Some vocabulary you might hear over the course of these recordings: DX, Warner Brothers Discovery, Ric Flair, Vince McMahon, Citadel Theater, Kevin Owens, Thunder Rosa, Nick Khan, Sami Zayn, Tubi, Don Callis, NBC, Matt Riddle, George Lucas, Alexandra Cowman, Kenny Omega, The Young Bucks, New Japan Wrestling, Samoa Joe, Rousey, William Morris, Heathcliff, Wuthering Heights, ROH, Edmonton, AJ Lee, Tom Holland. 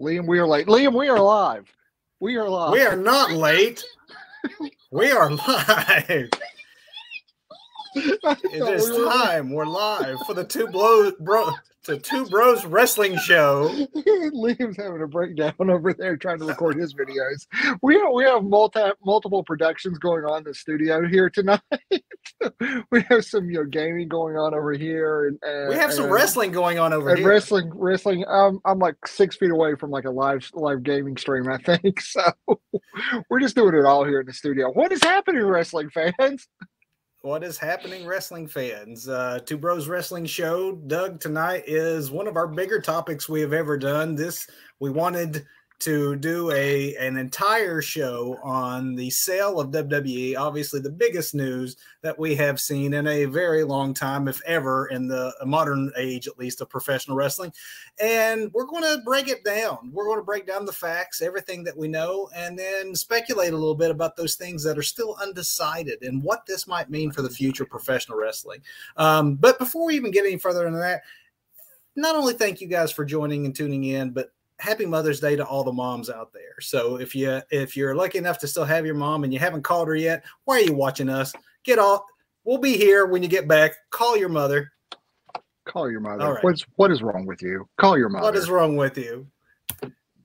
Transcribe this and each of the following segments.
Liam, we are late. Liam, we are live. We are live. We are not late. We are live. It is time. We're live for the Two Bros Wrestling Show. Liam's having a breakdown over there trying to record his videos. We have multiple productions going on in the studio here tonight. We have some gaming going on over here, and we have some wrestling going on over here. Wrestling. I'm like 6 feet away from like a live gaming stream, I think. So we're just doing it all here in the studio. What is happening, wrestling fans? What is happening, wrestling fans? Two Bros Wrestling Show. Doug, tonight is one of our bigger topics we have ever done. We wanted to do an entire show on the sale of WWE. Obviously, the biggest news that we have seen in a very long time, if ever, in the modern age, at least, of professional wrestling. And we're going to break it down. We're going to break down the facts, everything that we know, and then speculate a little bit about those things that are still undecided and what this might mean for the future of professional wrestling. But before we even get any further into that, not only thank you guys for joining and tuning in, but happy Mother's Day to all the moms out there. So if you're lucky enough to still have your mom and you haven't called her yet, why are you watching us? We'll be here when you get back. Call your mother. Call your mother. Right. What is wrong with you? Call your mother. What is wrong with you?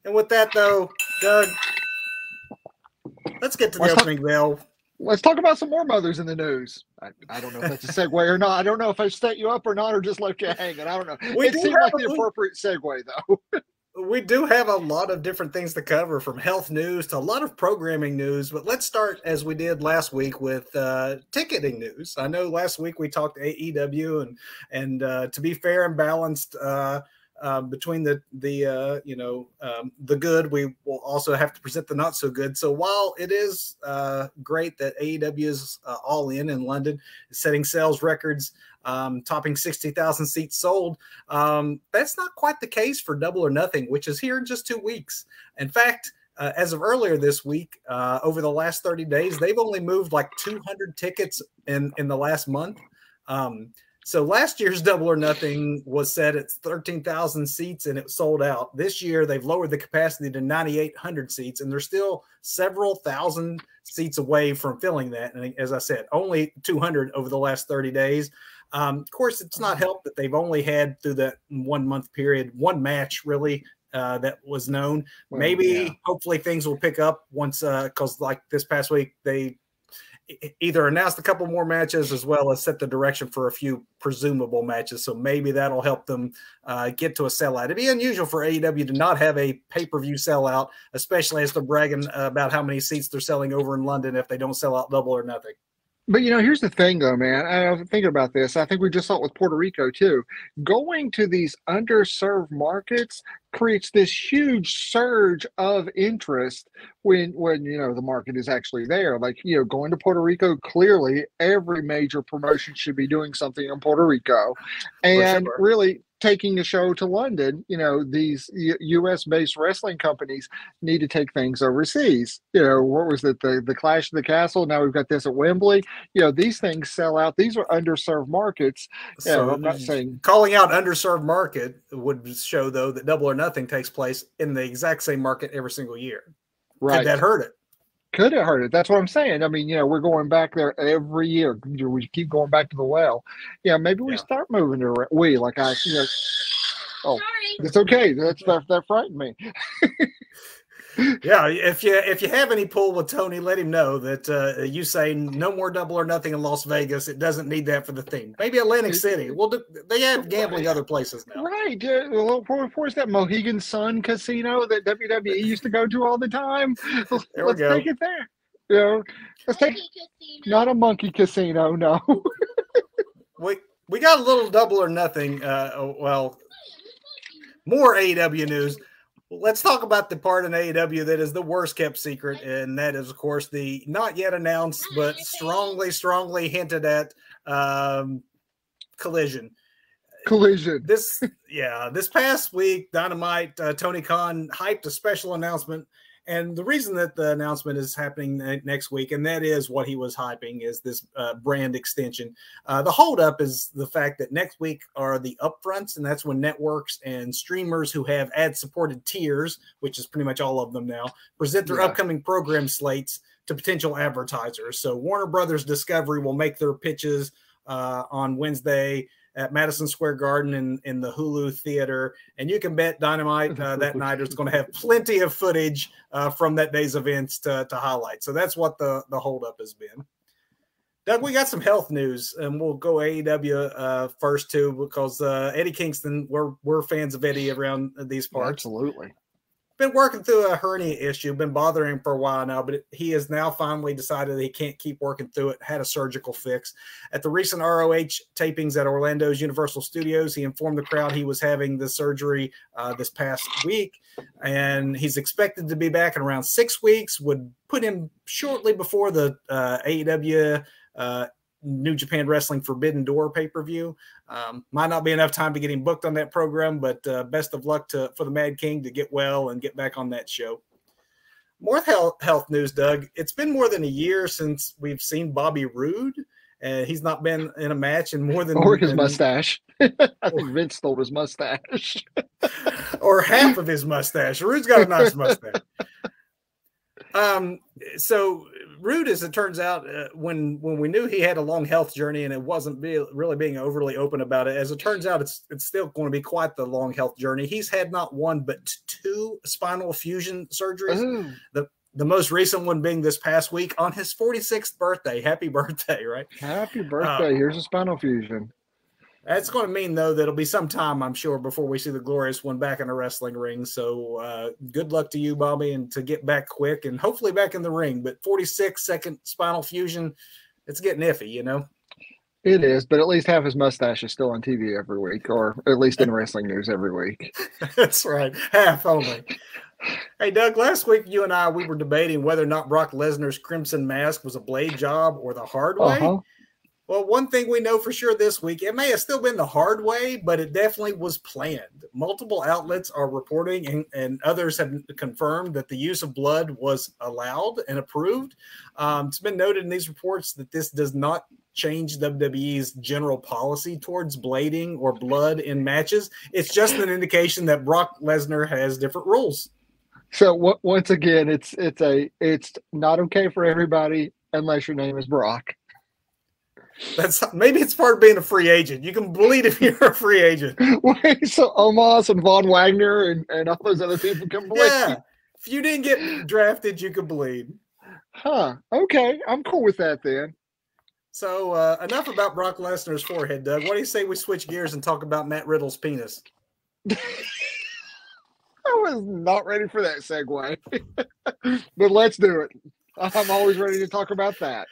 And with that, though, Doug, let's get to the opening bell. Let's talk about some more mothers in the news. I don't know if that's a segue or not. I don't know if I set you up or not or just left you hanging. I don't know. It seemed like the appropriate segue, though. We do have a lot of different things to cover, from health news to a lot of programming news, but let's start, as we did last week, with ticketing news. I know last week we talked AEW, and to be fair and balanced between the good, we will also have to present the not so good. So while it is great that AEW is all in London, setting sales records, topping 60,000 seats sold. That's not quite the case for Double or Nothing, which is here in just 2 weeks. In fact, as of earlier this week, over the last 30 days, they've only moved like 200 tickets in the last month. So last year's Double or Nothing was set at 13,000 seats and it sold out. This year, they've lowered the capacity to 9,800 seats, and they're still several thousand seats away from filling that. And as I said, only 200 over the last 30 days. Of course, it's not helped that they've only had through that 1 month period, one match really that was known. Well, hopefully things will pick up once, because like this past week, they either announced a couple more matches as well as set the direction for a few presumable matches. So maybe that'll help them get to a sellout. It'd be unusual for AEW to not have a pay-per-view sellout, especially as they're bragging about how many seats they're selling over in London if they don't sell out Double or Nothing. But, here's the thing, though, man. I was thinking about this. I think we just saw it with Puerto Rico, too. Going to these underserved markets creates this huge surge of interest when the market is actually there. Like, going to Puerto Rico, clearly every major promotion should be doing something in Puerto Rico. And really taking a show to London, these U.S.-based wrestling companies need to take things overseas. What was it, the Clash of the Castle? Now we've got this at Wembley. These things sell out. These are underserved markets. So I'm not saying calling out underserved market would show, though, that Double or Nothing takes place in the exact same market every single year. Right. Could that hurt it? Could have hurt it. That's what I'm saying. I mean, we're going back there every year. We keep going back to the well. Maybe we start moving to Oh, sorry. It's okay. That frightened me. Yeah, if you have any pull with Tony, let him know that you say no more Double or Nothing in Las Vegas. It doesn't need that for the theme. Maybe Atlantic City. They have gambling other places now. Right. Where's that Mohegan Sun Casino that WWE used to go to all the time? Let's take it there. Let's take it. Not a monkey casino. No. we got a little Double or Nothing. More AEW news. Let's talk about the part in AEW that is the worst kept secret, and that is, of course, the not yet announced but strongly hinted at Collision. Collision. This past week, Dynamite, Tony Khan hyped a special announcement, And the reason that the announcement is happening next week, and that is what he was hyping, is this brand extension. The holdup is the fact that next week are the upfronts, and that's when networks and streamers who have ad-supported tiers, which is pretty much all of them now, present their upcoming program slates to potential advertisers. So Warner Brothers Discovery will make their pitches on Wednesday at Madison Square Garden in the Hulu Theater. And you can bet Dynamite that night is going to have plenty of footage from that day's events to highlight. So that's what the holdup has been. Doug, we got some health news, and we'll go AEW first, too, because Eddie Kingston, we're fans of Eddie around these parts. Absolutely. Been working through a hernia issue, been bothering him for a while now, but he has now finally decided that he can't keep working through it, had a surgical fix. At the recent ROH tapings at Orlando's Universal Studios, he informed the crowd he was having the surgery this past week, and he's expected to be back in around 6 weeks, would put him shortly before the AEW New Japan Wrestling Forbidden Door pay-per-view. Might not be enough time to get him booked on that program, but best of luck for the Mad King to get well and get back on that show. More health news, Doug. It's been more than a year since we've seen Bobby Roode. He's not been in a match in more than... Or his mustache. I think Vince stole his mustache. Or half of his mustache. Roode's got a nice mustache. So Roode, as it turns out, when we knew he had a long health journey and it wasn't really being overly open about it, as it turns out, it's still going to be quite the long health journey. He's had not one, but two spinal fusion surgeries. Ooh. The most recent one being this past week on his 46th birthday. Happy birthday, right? Happy birthday. Here's a spinal fusion. That's going to mean, though, that it'll be some time, I'm sure, before we see the glorious one back in a wrestling ring. So good luck to you, Bobby, and to get back quick and hopefully back in the ring. But 46-second spinal fusion, it's getting iffy, you know? It is, but at least half his mustache is still on TV every week, or at least in wrestling news every week. That's right. Half only. Hey, Doug, last week you and I, we were debating whether or not Brock Lesnar's Crimson Mask was a blade job or the hard way. Well, one thing we know for sure this week, it may have still been the hard way, but it definitely was planned. Multiple outlets are reporting and others have confirmed that the use of blood was allowed and approved. It's been noted in these reports that this does not change WWE's general policy towards blading or blood in matches. It's just an indication that Brock Lesnar has different rules. So once again, it's not okay for everybody unless your name is Brock. Maybe it's part of being a free agent. You can bleed if you're a free agent. Wait, so Omos and Von Wagner and all those other people can bleed. Yeah, if you didn't get drafted, you could bleed. Huh? Okay, I'm cool with that then. So enough about Brock Lesnar's forehead, Doug. What do you say we switch gears and talk about Matt Riddle's penis? I was not ready for that segue, but let's do it. I'm always ready to talk about that.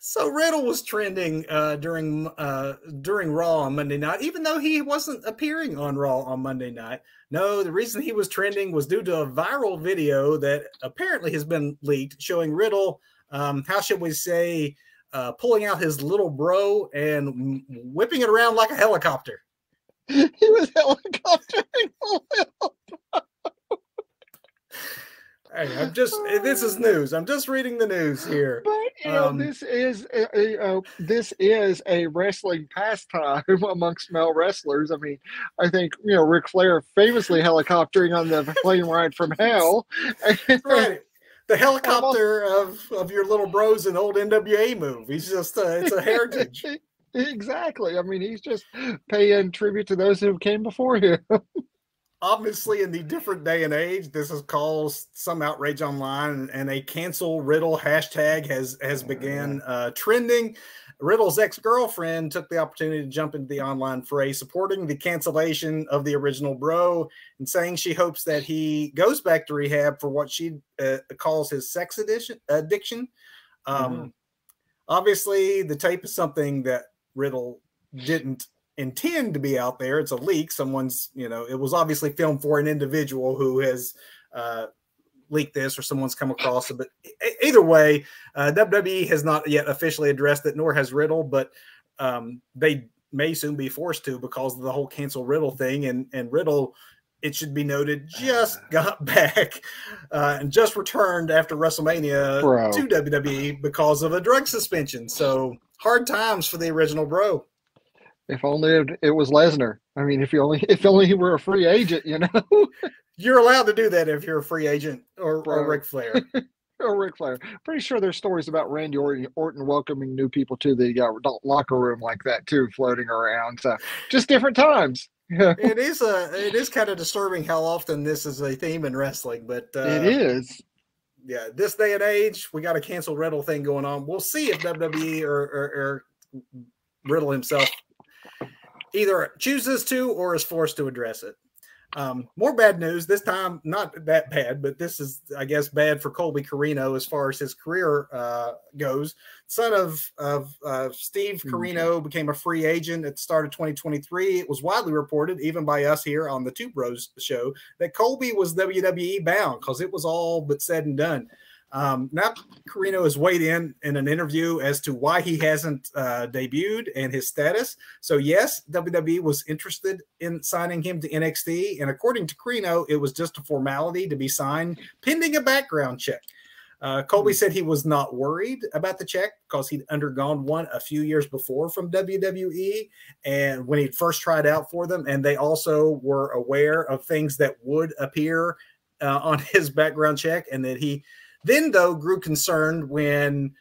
So Riddle was trending during Raw on Monday night, even though he wasn't appearing on Raw on Monday night. No, the reason he was trending was due to a viral video that apparently has been leaked showing Riddle, how should we say, pulling out his little bro and whipping it around like a helicopter. He was helicoptering a little bro. Hey, this is news. I'm just reading the news here. But you know, this is a wrestling pastime amongst male wrestlers. I mean, I think you know Ric Flair famously helicoptering on the plane ride from hell. Right, the helicopter of your little bros in old NWA move. He's just it's a heritage. Exactly. I mean, he's just paying tribute to those who came before him. Obviously, in the different day and age, this has caused some outrage online, and a cancel Riddle hashtag has began trending. Riddle's ex-girlfriend took the opportunity to jump into the online fray, supporting the cancellation of the original bro and saying she hopes that he goes back to rehab for what she calls his sex addiction. Obviously, the tape is something that Riddle didn't intend to be out there. It's a leak. Someone's, you know, it was obviously filmed for an individual who has leaked this, or someone's come across it. But either way, WWE has not yet officially addressed it, nor has Riddle, but they may soon be forced to because of the whole cancel Riddle thing. And Riddle it should be noted, just got back and just returned after WrestleMania to WWE because of a drug suspension. So hard times for the original bro. If only it was Lesnar. I mean, if only he were a free agent, you know. You're allowed to do that if you're a free agent or Ric Flair. Or Ric Flair. Pretty sure there's stories about Randy Orton welcoming new people to the locker room like that too, floating around. So just different times. Yeah. It is kind of disturbing how often this is a theme in wrestling, but it is. Yeah, this day and age, we got a cancel Riddle thing going on. We'll see if WWE or Riddle himself either chooses to or is forced to address it. More bad news this time, not that bad, but this is, I guess, bad for Colby Corino as far as his career goes. Son of Steve Corino became a free agent at the start of 2023. It was widely reported, even by us here on the Two Bros show, that Colby was WWE bound because it was all but said and done. Now Corino has weighed in an interview as to why he hasn't debuted and his status. So yes, WWE was interested in signing him to NXT. And according to Corino, it was just a formality to be signed pending a background check. Colby said he was not worried about the check because he'd undergone one a few years before from WWE and when he'd first tried out for them. And they also were aware of things that would appear on his background check, and that he then, though, grew concerned when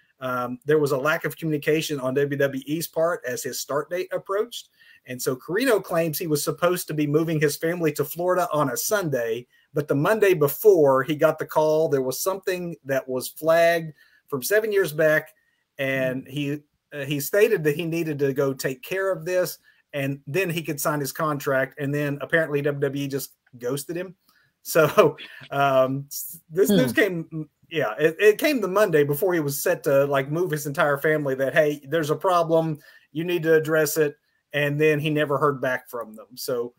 there was a lack of communication on WWE's part as his start date approached. And so Corino claims he was supposed to be moving his family to Florida on a Sunday, but the Monday before he got the call, there was something that was flagged from 7 years back, and he stated that he needed to go take care of this, and then he could sign his contract, and then apparently WWE just ghosted him. So this news came... Yeah, it came the Monday before he was set to like move his entire family that, hey, there's a problem. You need to address it. And then he never heard back from them. So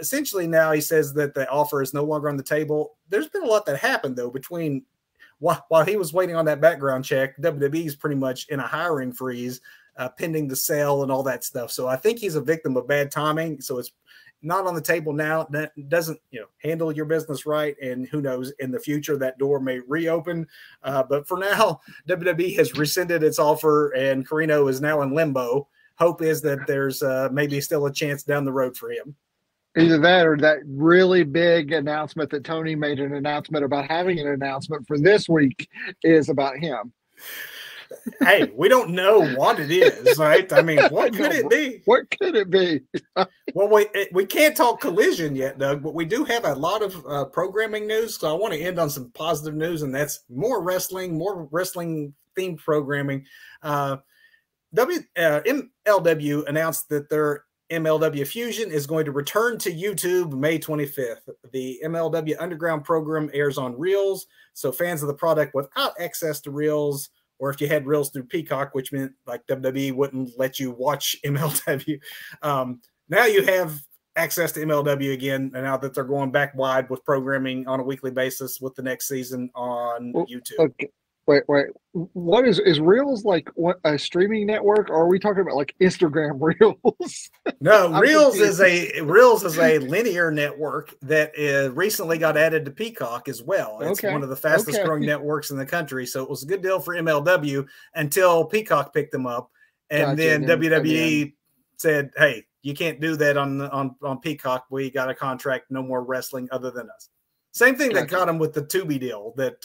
essentially now he says that the offer is no longer on the table. There's been a lot that happened, though, between while he was waiting on that background check, WWE is pretty much in a hiring freeze pending the sale and all that stuff. So I think he's a victim of bad timing. So it's not on the table now. That doesn't, handle your business right. And who knows, in the future, that door may reopen. But for now, WWE has rescinded its offer and Corino is now in limbo. Hope is that there's maybe still a chance down the road for him. Either that or that really big announcement that Tony made an announcement about having an announcement for this week is about him. Hey, we don't know what it is, right? I mean, what could it be? What could it be? Well, we can't talk Collision yet, Doug, but we do have a lot of programming news. So I want to end on some positive news, and that's more wrestling-themed programming. MLW announced that their MLW Fusion is going to return to YouTube May 25th. The MLW Underground program airs on Reels, so fans of the product without access to Reels, or if you had Reels through Peacock, which meant like WWE wouldn't let you watch MLW. Now you have access to MLW again, and now that they're going back wide with programming on a weekly basis with the next season on YouTube. Okay. Wait. What is Reels like? What, a streaming network? Or are we talking about like Instagram Reels? No, Reels is a linear network that recently got added to Peacock as well. It's one of the fastest growing networks in the country, so it was a good deal for MLW until Peacock picked them up, and then WWE said, "Hey, you can't do that on Peacock. We got a contract. No more wrestling other than us." Same thing that got him with the Tubi deal that,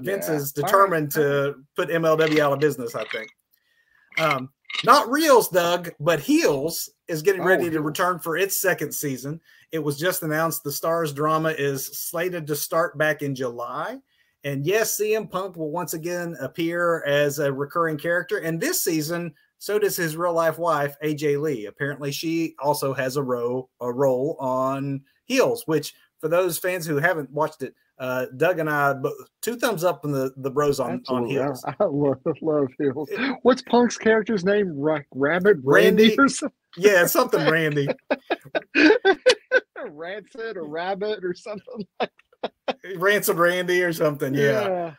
Vince is determined to put MLW out of business, I think. Not Reels, Doug, but Heels is getting ready to return for its second season. It was just announced the Stars drama is slated to start back in July. And yes, CM Punk will once again appear as a recurring character. And this season, so does his real-life wife, AJ Lee. Apparently, she also has a role on Heels, which... For those fans who haven't watched it, Doug and I, two thumbs up in the bros on Heels. I love Heels. What's Punk's character's name? Randy or something? Yeah, something Randy. Rancid or Rabbit or something like that. Rancid Randy or something, yeah.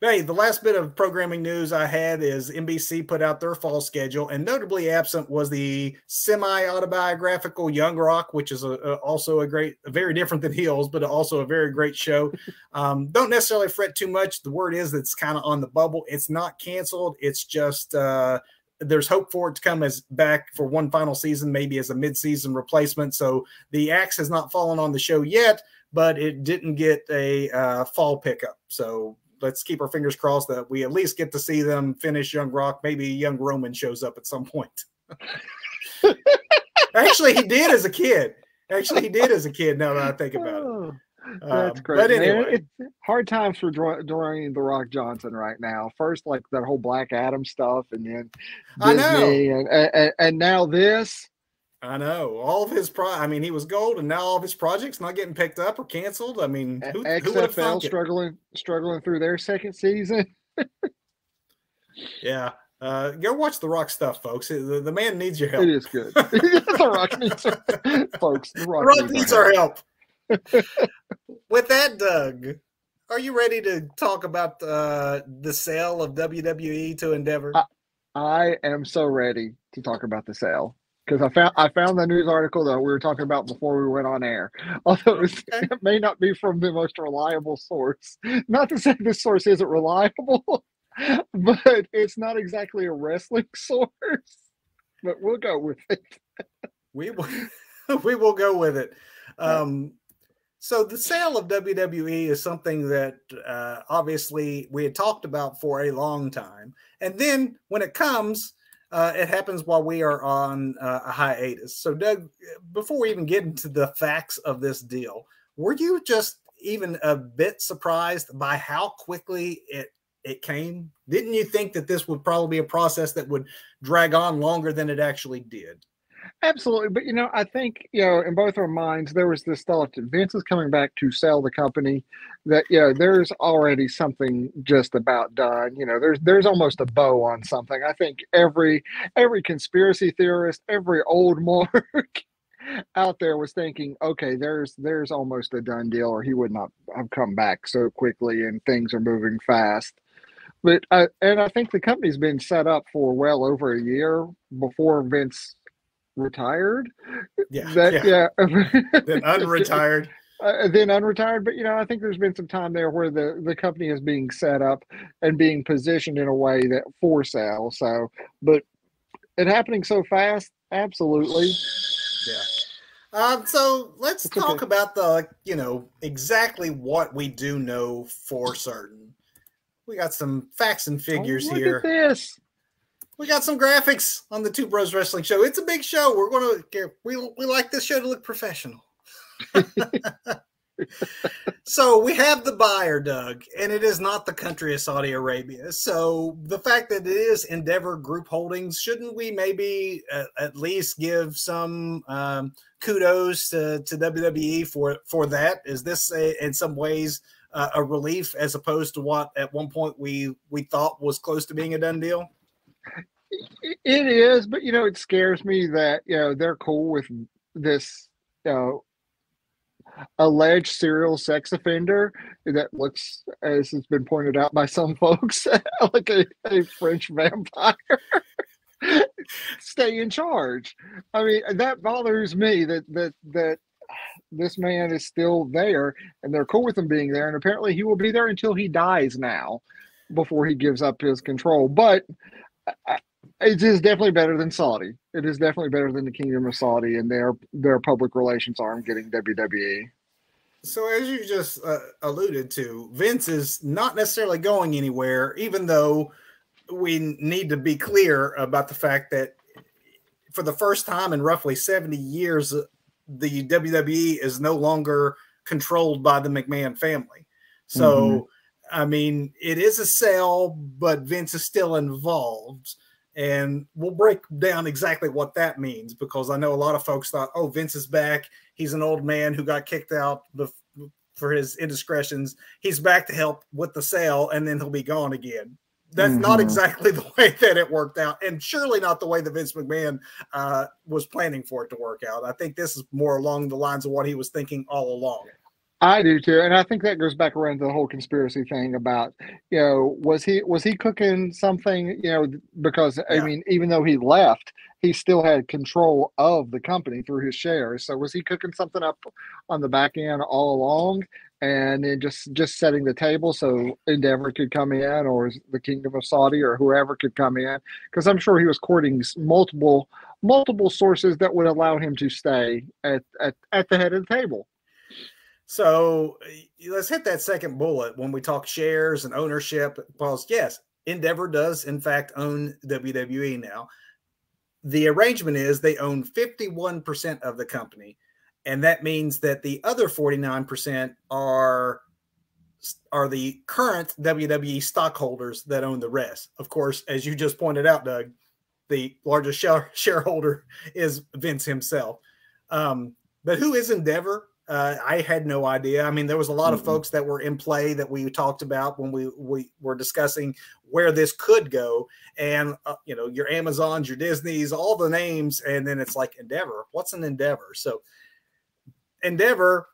Hey, the last bit of programming news I had is NBC put out their fall schedule, and notably absent was the semi-autobiographical Young Rock, which is also very different than Heels, but also a very great show. Don't necessarily fret too much. The word is that's kind of on the bubble. It's not canceled. It's just there's hope for it to come as back for one final season, maybe as a mid-season replacement. So the axe has not fallen on the show yet, but it didn't get a fall pickup. So let's keep our fingers crossed that we at least get to see them finish Young Rock. Maybe Young Roman shows up at some point. Actually, he did as a kid. Now that I think about it. That's great. But anyway, it's hard times for Dwayne The Rock Johnson right now. First, like that whole Black Adam stuff, and then Disney, I know, and now this. I know all of his he was gold, and now all of his projects not getting picked up or canceled. I mean, who would have thought struggling through their second season? Yeah, go watch The Rock stuff, folks. The man needs your help. It is good. The Rock needs our, folks. The Rock needs our help. With that, Doug, are you ready to talk about the sale of WWE to Endeavor? I am so ready to talk about the sale. Because I found the news article that we were talking about before we went on air. Although it may not be from the most reliable source. Not to say this source isn't reliable, but it's not exactly a wrestling source. But we'll go with it. We will go with it. So the sale of WWE is something that obviously we had talked about for a long time. And then when it comes... it happens while we are on a hiatus. So, Doug, before we even get into the facts of this deal, were you just even a bit surprised by how quickly it came? Didn't you think that this would probably be a process that would drag on longer than it actually did? Absolutely. But, I think, in both our minds, there was this thought that Vince is coming back to sell the company, that, there's already something just about done. There's almost a bow on something. I think every conspiracy theorist, every old mark out there was thinking, okay, there's almost a done deal, or he would not have come back so quickly, and things are moving fast. But I think the company's been set up for well over a year before Vince retired. Then unretired. But I think there's been some time there where the company is being set up and being positioned in a way that for sale. So, but it happening so fast, absolutely. Yeah. So let's talk about the exactly what we do know for certain. We got some facts and figures here. Look at this. We got some graphics on the Two Bros Wrestling Show. It's a big show. We're going to we like this show to look professional. So we have the buyer, Doug, and it is not the country of Saudi Arabia. So the fact that it is Endeavor Group Holdings, shouldn't we maybe at least give some kudos to WWE for that? Is this in some ways a relief as opposed to what at one point we thought was close to being a done deal? It is, but it scares me that they're cool with this alleged serial sex offender that looks, as has been pointed out by some folks, like a French vampire. Stay in charge. I mean, that bothers me that this man is still there, and they're cool with him being there, and apparently he will be there until he dies now, before he gives up his control. But it is definitely better than Saudi. It is definitely better than the Kingdom of Saudi and their public relations arm getting WWE. So as you just alluded to, Vince is not necessarily going anywhere, even though we need to be clear about the fact that for the first time in roughly 70 years, the WWE is no longer controlled by the McMahon family. So... Mm-hmm. I mean, it is a sale, but Vince is still involved. And we'll break down exactly what that means, because I know a lot of folks thought, oh, Vince is back. He's an old man who got kicked out for his indiscretions. He's back to help with the sale, and then he'll be gone again. That's not exactly the way that it worked out, and surely not the way that Vince McMahon was planning for it to work out. I think this is more along the lines of what he was thinking all along. I do too, and I think that goes back around to the whole conspiracy thing about, you know, was he cooking something, you know, because I mean, even though he left, he still had control of the company through his shares. So was he cooking something up on the back end all along, and then just setting the table so Endeavor could come in, or the Kingdom of Saudi, or whoever could come in? Because I'm sure he was courting multiple sources that would allow him to stay at the head of the table. So let's hit that second bullet when we talk shares and ownership. Because yes, Endeavor does in fact own WWE now. The arrangement is they own 51% of the company, and that means that the other 49% are the current WWE stockholders that own the rest. Of course, as you just pointed out, Doug, the largest shareholder is Vince himself. But who is Endeavor? I had no idea. I mean, there was a lot of folks that were in play that we talked about when we were discussing where this could go. And, you know, your Amazons, your Disneys, all the names. And then it's like Endeavor. What's an Endeavor? So Endeavor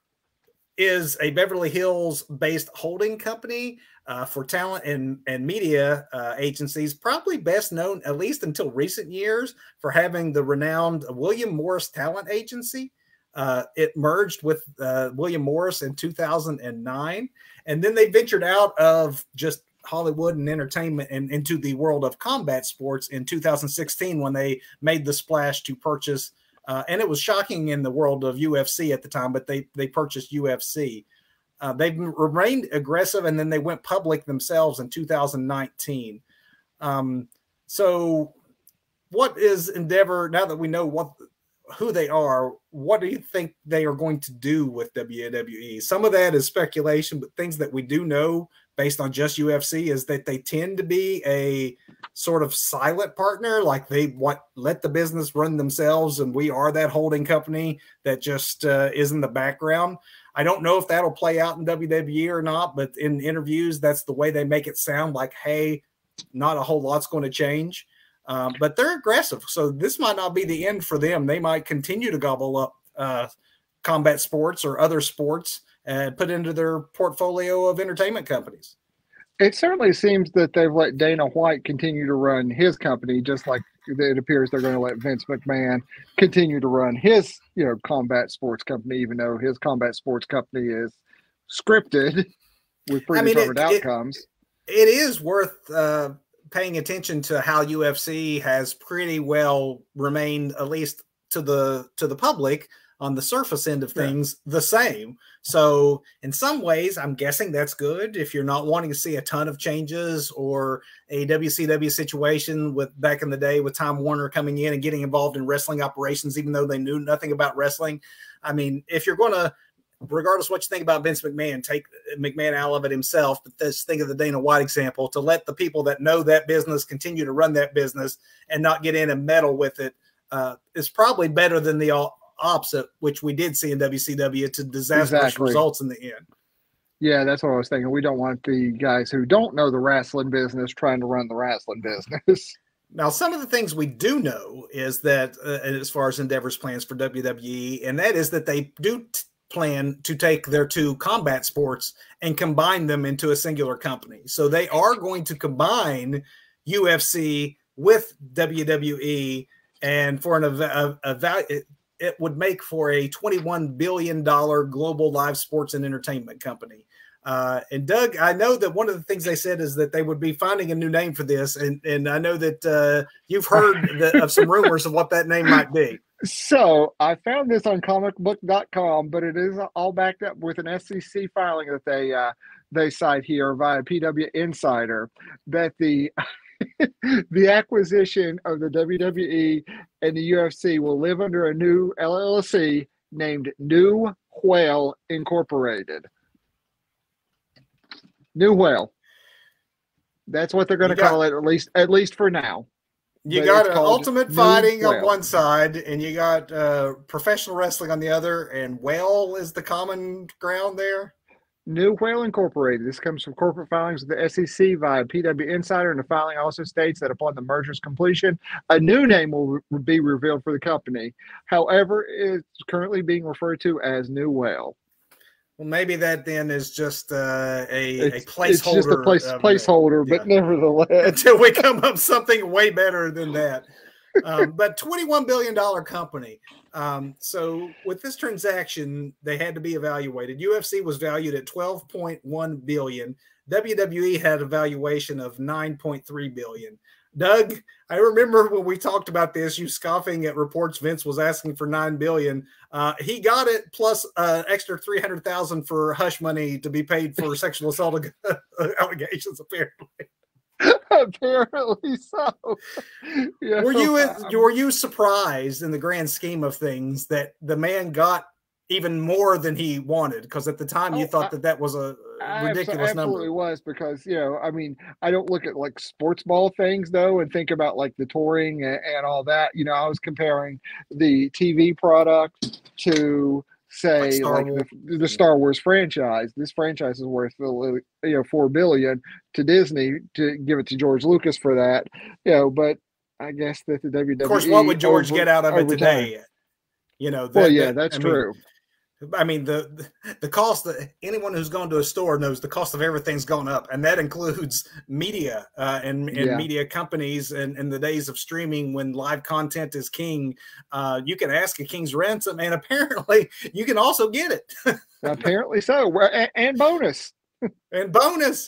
is a Beverly Hills-based holding company for talent and media agencies, probably best known, at least until recent years, for having the renowned William Morris Talent Agency. It merged with William Morris in 2009, and then they ventured out of just Hollywood and entertainment and into the world of combat sports in 2016 when they made the splash to purchase. And it was shocking in the world of UFC at the time, but they purchased UFC. They've remained aggressive, and then they went public themselves in 2019. So what is Endeavor, now that we know who they are, what do you think they are going to do with WWE? Some of that is speculation, but things that we do know based on just UFC is that they tend to be a sort of silent partner. Like they let the business run themselves, and we are that holding company that just is in the background. I don't know if that'll play out in WWE or not, but in interviews, that's the way they make it sound, like, hey, not a whole lot's going to change. But they're aggressive, so this might not be the end for them. They might continue to gobble up combat sports or other sports and put into their portfolio of entertainment companies. It certainly seems that they've let Dana White continue to run his company, just like it appears they're going to let Vince McMahon continue to run his, you know, combat sports company, even though his combat sports company is scripted with predetermined outcomes. It is worth paying attention to how UFC has pretty well remained, at least to the public on the surface end of things, the same. So in some ways, I'm guessing that's good. If you're not wanting to see a ton of changes, or a WCW situation with back in the day with Time Warner coming in and getting involved in wrestling operations, even though they knew nothing about wrestling. I mean, if you're going to, regardless of what you think about Vince McMahon, take McMahon out of it himself, but just think of the Dana White example, to let the people that know that business continue to run that business and not get in and meddle with it is probably better than the opposite, which we did see in WCW to disastrous results in the end. Yeah, that's what I was thinking. We don't want the guys who don't know the wrestling business trying to run the wrestling business. Now, some of the things we do know is that as far as Endeavor's plans for WWE, and that is that they do plan to take their two combat sports and combine them into a singular company. So they are going to combine UFC with WWE, and for an it would make for a $21 billion global live sports and entertainment company. And Doug, I know that one of the things they said is that they would be finding a new name for this. And I know that you've heard of some rumors of what that name might be. So I found this on comicbook.com, but it is all backed up with an SEC filing that they cite here via PW Insider, that the the acquisition of the WWE and the UFC will live under a new LLC named New Whale Incorporated. New Whale. That's what they're going to call it, at least for now. You got ultimate fighting on one side, and you got professional wrestling on the other, and whale is the common ground there. New Whale Incorporated. This comes from corporate filings with the SEC via PW Insider, and the filing also states that upon the merger's completion, a new name will be revealed for the company. However, it's currently being referred to as New Whale. Well, maybe that then is just a placeholder. It's just a placeholder, but nevertheless. Until we come up something way better than that. But $21 billion company. So with this transaction, they had to be evaluated. UFC was valued at $12.1 billion. WWE had a valuation of $9.3 billion. Doug, I remember when we talked about this, you scoffing at reports Vince was asking for $9 billion. He got it plus extra $300,000 for hush money to be paid for sexual assault allegations, apparently. Apparently so. Yeah. Were you surprised in the grand scheme of things that the man got even more than he wanted? Because at the time you thought that was a ridiculous number. It absolutely was, because, you know, I mean, I don't look at like sports ball things though and think about like the touring and all that. You know, I was comparing the TV product to, say, like the Star Wars franchise. This franchise is worth, you know, $4 billion to Disney to give it to George Lucas for that, you know. But I guess that the WWE, of course, what would George get out of it today? You know, well, yeah, that's true. I mean, the cost that anyone who's gone to a store knows the cost of everything's gone up, and that includes media and media companies. And in the days of streaming, when live content is king, you can ask a king's ransom, and apparently you can also get it. Apparently so, and bonus,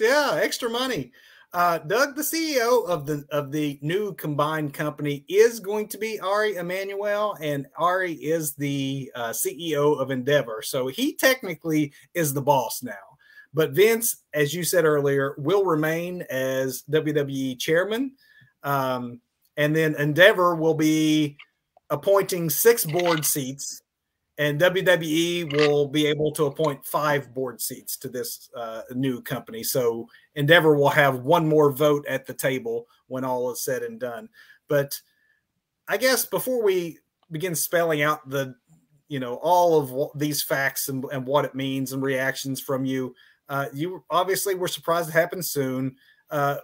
yeah, extra money. Doug, the CEO of the new combined company is going to be Ari Emanuel, and Ari is the CEO of Endeavor. So he technically is the boss now. But Vince, as you said earlier, will remain as WWE chairman. And then Endeavor will be appointing 6 board seats, and WWE will be able to appoint 5 board seats to this new company. So Endeavor will have one more vote at the table when all is said and done. But I guess before we begin spelling out the, you know, all of these facts and what it means and reactions from you, you obviously were surprised it happened soon. Of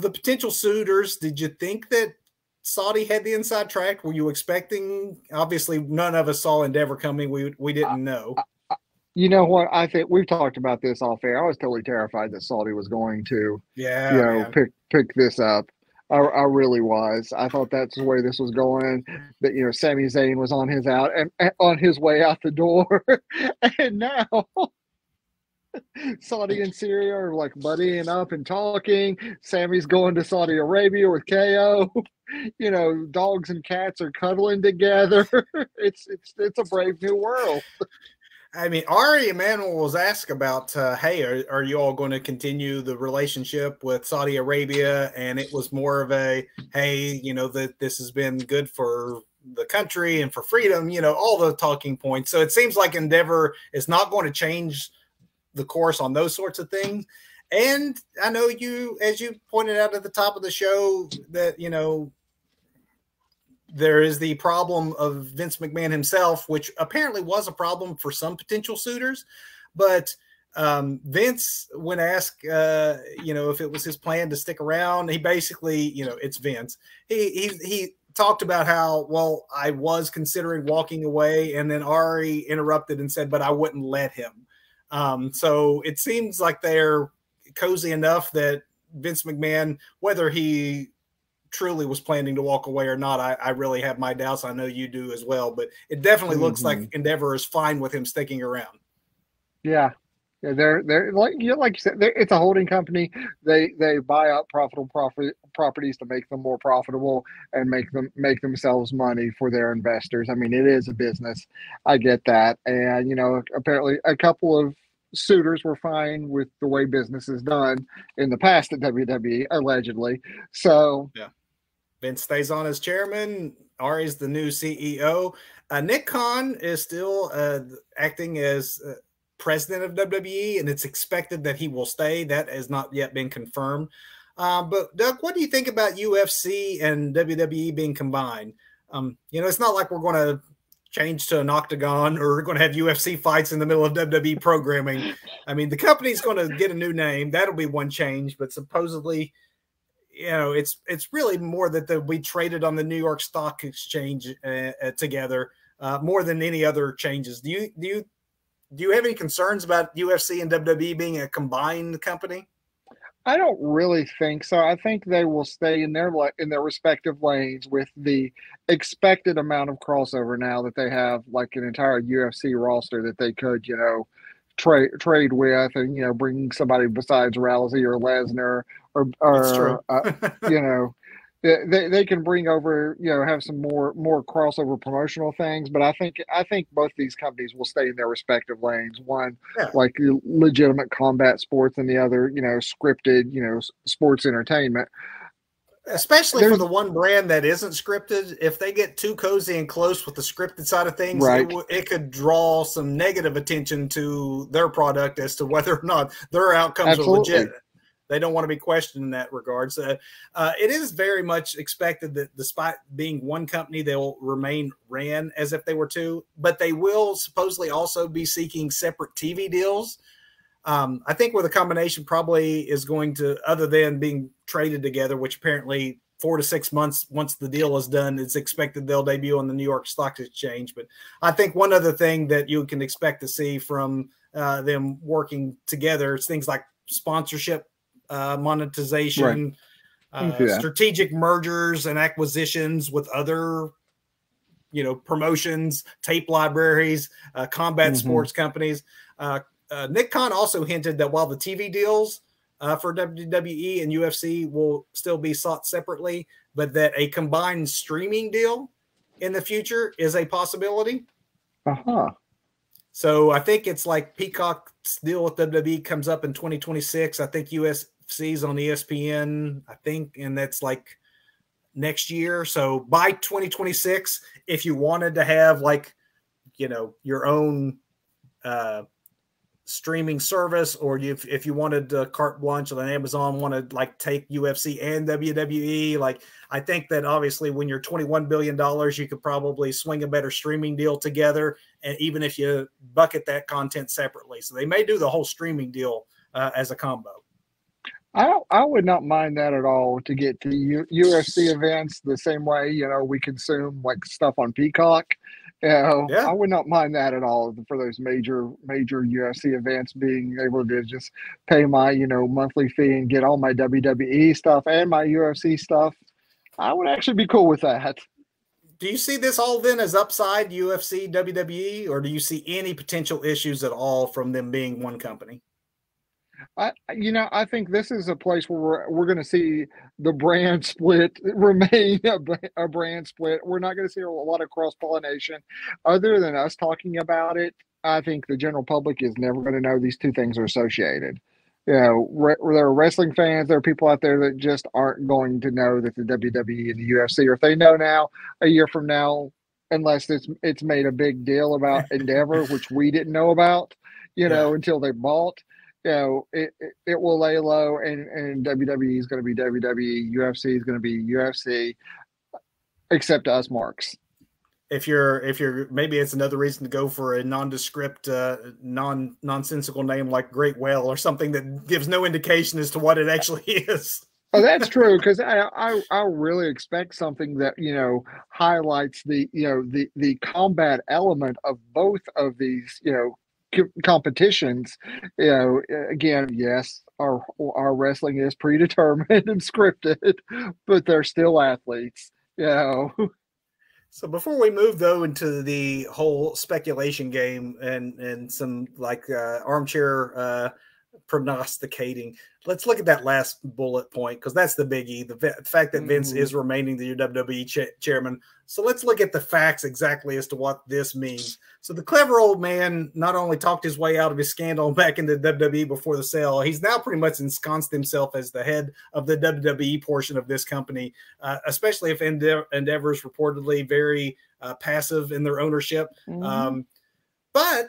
the potential suitors, did you think that Saudi had the inside track? Were you expecting? Obviously, none of us saw Endeavor coming. We didn't know. You know what? I think we've talked about this off air. I was totally terrified that Saudi was going to, you know, pick this up. I really was. I thought that's the way this was going. That, you know, Sami Zayn was on his out and on his way out the door, and now Saudi and Syria are like buddying up and talking. Sami's going to Saudi Arabia with KO. You know, dogs and cats are cuddling together. It's a brave new world. I mean, Ari Emanuel was asked about, hey, are you all going to continue the relationship with Saudi Arabia? And it was more of a, hey, you know, that this has been good for the country and for freedom, you know, all the talking points. So it seems like Endeavor is not going to change the course on those sorts of things. And I know you, as you pointed out at the top of the show, that, you know, there is the problem of Vince McMahon himself, which apparently was a problem for some potential suitors. But Vince, when asked, you know, if it was his plan to stick around, he basically, you know, it's Vince. He talked about how, well, I was considering walking away, and then Ari interrupted and said, but I wouldn't let him. So it seems like they're cozy enough that Vince McMahon, whether he truly was planning to walk away or not, I really have my doubts. I know you do as well, but it definitely looks like Endeavor is fine with him sticking around. Yeah. Yeah, they're like you said, it's a holding company. They buy up profitable properties to make them more profitable and make themselves money for their investors. I mean, it is a business. I get that, and you know, apparently a couple of suitors were fine with the way business is done in the past at WWE, allegedly. So yeah, Vince stays on as chairman. Ari's the new CEO. Nick Khan is still acting as president of WWE, and it's expected that he will stay. That has not yet been confirmed. But Doug, what do you think about UFC and WWE being combined? You know, it's not like we're going to change to an octagon or we're going to have UFC fights in the middle of WWE programming. I mean, the company's going to get a new name. That'll be one change, but supposedly, you know, it's really more that we traded on the New York Stock Exchange together more than any other changes. Do you do you have any concerns about UFC and WWE being a combined company? I don't really think so. I think they will stay in their respective lanes with the expected amount of crossover now that they have like an entire UFC roster that they could, you know, trade with, and, you know, bring somebody besides Rousey or Lesnar or you know, they can bring over, you know, have some more crossover promotional things. But I think both these companies will stay in their respective lanes. One, like legitimate combat sports, and the other, you know, scripted, you know, sports entertainment. Especially for the one brand that isn't scripted, if they get too cozy and close with the scripted side of things, it could draw some negative attention to their product as to whether or not their outcomes are legitimate. They don't want to be questioned in that regard. So it is very much expected that despite being one company, they'll remain ran as if they were two, but they will supposedly also be seeking separate TV deals. I think where the combination probably is going to, other than being traded together, which apparently 4 to 6 months once the deal is done, it's expected they'll debut on the New York Stock Exchange. But I think one other thing that you can expect to see from them working together is things like sponsorship, monetization, strategic mergers and acquisitions with other, you know, promotions, tape libraries, combat sports companies. Nick Khan also hinted that while the TV deals for WWE and UFC will still be sought separately, but that a combined streaming deal in the future is a possibility. So I think it's like Peacock's deal with WWE comes up in 2026. I think UFC's on ESPN, I think, and that's like next year. So by 2026, if you wanted to have like, you know, your own streaming service, or if you wanted to carte blanche on Amazon, wanted like take UFC and WWE, like I think that obviously when you're $21 billion, you could probably swing a better streaming deal together. And even if you bucket that content separately, so they may do the whole streaming deal as a combo. I would not mind that at all, to get to UFC events the same way, you know, we consume like stuff on Peacock. I would not mind that at all for those major UFC events, being able to just pay my, you know, monthly fee and get all my WWE stuff and my UFC stuff. I would actually be cool with that. Do you see this all then as upside, UFC, WWE, or do you see any potential issues at all from them being one company? You know, I think this is a place where we're going to see the brand split remain a brand split. We're not going to see a lot of cross-pollination. Other than us talking about it, I think the general public is never going to know these two things are associated. You know, there are wrestling fans, there are people out there that just aren't going to know that the WWE and the UFC, or if they know now, a year from now, unless it's made a big deal about Endeavor, which we didn't know about, you know, until they bought. You know, it will lay low, and WWE is going to be WWE, UFC is going to be UFC, except to us marks. If you're maybe it's another reason to go for a nondescript, nonsensical name like Great Whale or something that gives no indication as to what it actually is. Oh, that's true, because I really expect something that, you know, highlights the, you know, the combat element of both of these, you know, competitions. You know, again, yes, our wrestling is predetermined and scripted, but they're still athletes, you know. So before we move though into the whole speculation game and some like armchair prognosticating, let's look at that last bullet point, because that's the biggie, the fact that Vince is remaining the WWE chairman. So let's look at the facts exactly as to what this means. So the clever old man not only talked his way out of his scandal back into WWE before the sale, he's now pretty much ensconced himself as the head of the WWE portion of this company, especially if Endeavor is reportedly very passive in their ownership. But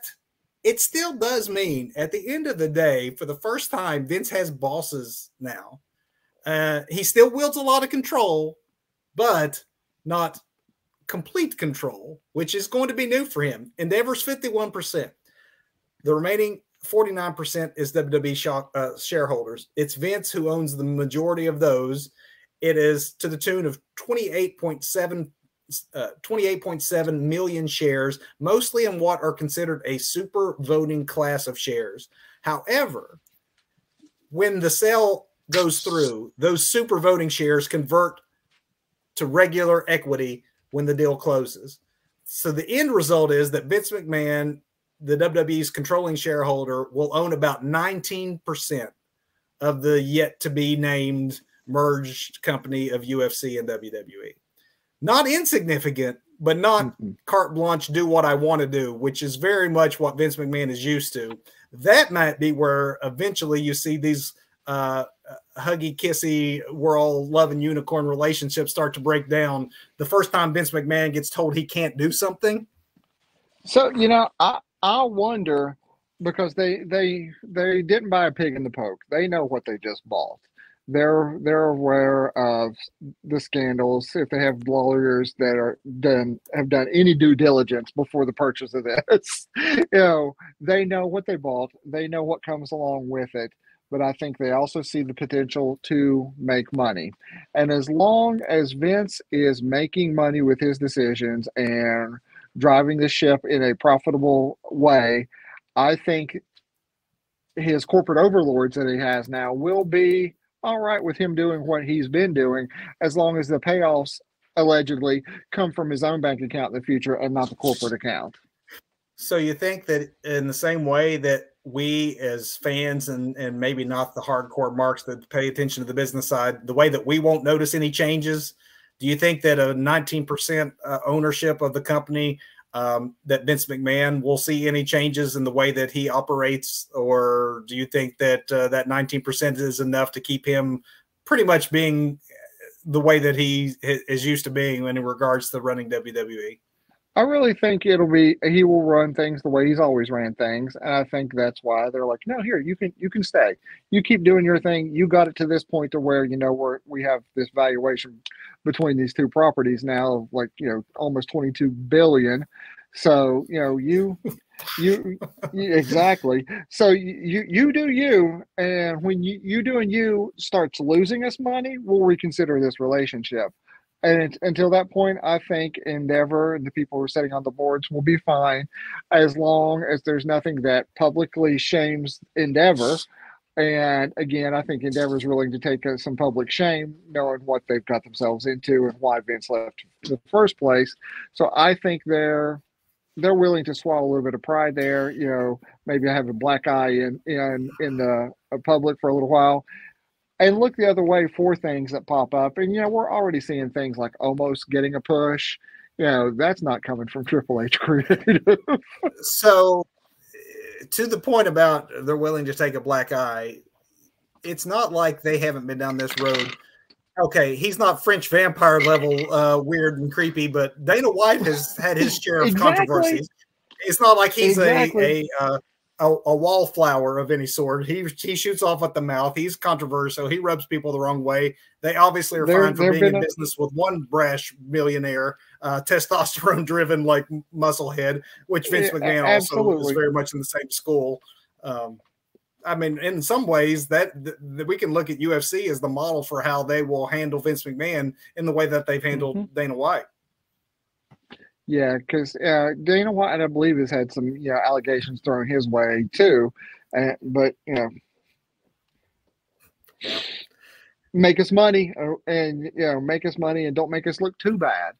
it still does mean, at the end of the day, for the first time, Vince has bosses now. He still wields a lot of control, but not complete control, which is going to be new for him. Endeavor's 51%. The remaining 49% is WWE shareholders. It's Vince who owns the majority of those. It is to the tune of 28.7 28.7 million shares, mostly in what are considered a super voting class of shares. However, when the sale goes through, those super voting shares convert to regular equity when the deal closes. So the end result is that Vince McMahon, the WWE's controlling shareholder, will own about 19% of the yet to be named merged company of UFC and WWE. Not insignificant, but not carte blanche, do what I want to do, which is very much what Vince McMahon is used to. That might be where eventually you see these huggy, kissy, we're all loving unicorn relationships start to break down the first time Vince McMahon gets told he can't do something. So, you know, I wonder, because they didn't buy a pig in the poke. They know what they just bought. They're aware of the scandals. If they have lawyers that have done any due diligence before the purchase of this, you know, they know what they bought. They know what comes along with it. But I think they also see the potential to make money. And as long as Vince is making money with his decisions and driving the ship in a profitable way, I think his corporate overlords that he has now will be all right with him doing what he's been doing, as long as the payoffs allegedly come from his own bank account in the future and not the corporate account. So you think that in the same way that we as fans and maybe not the hardcore marks that pay attention to the business side, the way that we won't notice any changes, do you think that a 19% ownership of the company, that Vince McMahon will see any changes in the way that he operates? Or do you think that that 19% is enough to keep him pretty much being the way that he is used to being in regards to running WWE? I really think he will run things the way he's always ran things. And I think that's why they're like, no, here, you can stay. You keep doing your thing. You got it to this point to where, you know, we have this valuation between these two properties now, like, you know, almost $22 billion. So, you know, you exactly. So you do you, and when you doing you starts losing us money, we'll reconsider this relationship. And until that point, I think Endeavor and the people who are sitting on the boards will be fine, as long as there's nothing that publicly shames Endeavor. And again, I think Endeavor is willing to take some public shame, knowing what they've got themselves into and why Vince left in the first place. So I think they're willing to swallow a little bit of pride there. You know, maybe I have a black eye in the public for a little while, and look the other way for things that pop up. And, you know, we're already seeing things like Omos getting a push. You know, that's not coming from Triple H Creative. So to the point about they're willing to take a black eye, it's not like they haven't been down this road. Okay, he's not French vampire level weird and creepy, but Dana White has had his share of controversies. It's not like he's a wallflower of any sort. He shoots off at the mouth. He's controversial. He rubs people the wrong way. They obviously are fine for being in business with one brash millionaire, testosterone-driven like musclehead, which Vince McMahon also is very much in the same school. I mean, in some ways, that we can look at UFC as the model for how they will handle Vince McMahon in the way that they've handled Dana White. Yeah, because Dana White, I believe, has had some allegations thrown his way too, but you know, make us money, and you know, make us money, and don't make us look too bad.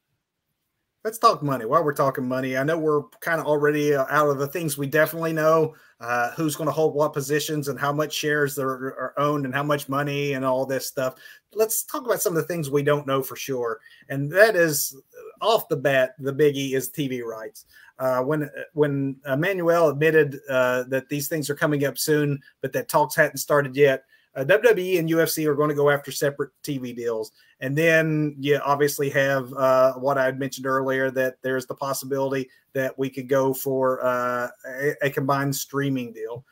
Let's talk money. While we're talking money, I know we're kind of already out of the things we definitely know: who's going to hold what positions, and how much shares there are owned, and how much money, and all this stuff. Let's talk about some of the things we don't know for sure, and that is, off the bat, the biggie is TV rights. When Emanuel admitted that these things are coming up soon, but that talks hadn't started yet, WWE and UFC are going to go after separate TV deals. And then you obviously have what I had mentioned earlier, that there's the possibility that we could go for a combined streaming deal.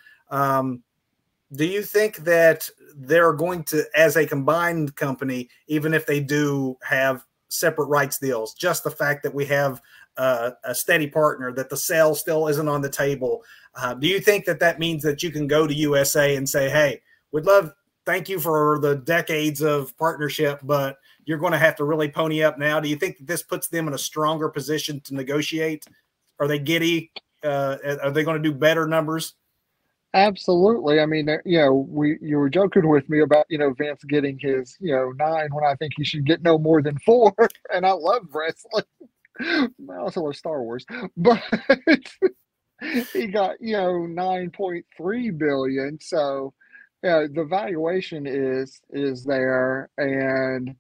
Do you think that they're going to, as a combined company, even if they do have separate rights deals, just the fact that we have a steady partner, that the sale still isn't on the table, do you think that means that you can go to USA and say, hey, we'd love thank you for the decades of partnership, but you're going to have to really pony up now. Do you think that this puts them in a stronger position to negotiate? Are they giddy? Are they going to do better numbers? Absolutely. I mean, you know, you were joking with me about, you know, Vince getting his, you know, 9 when I think he should get no more than 4. And I love wrestling. I also love Star Wars. But he got, you know, 9.3 billion. So the valuation is there, and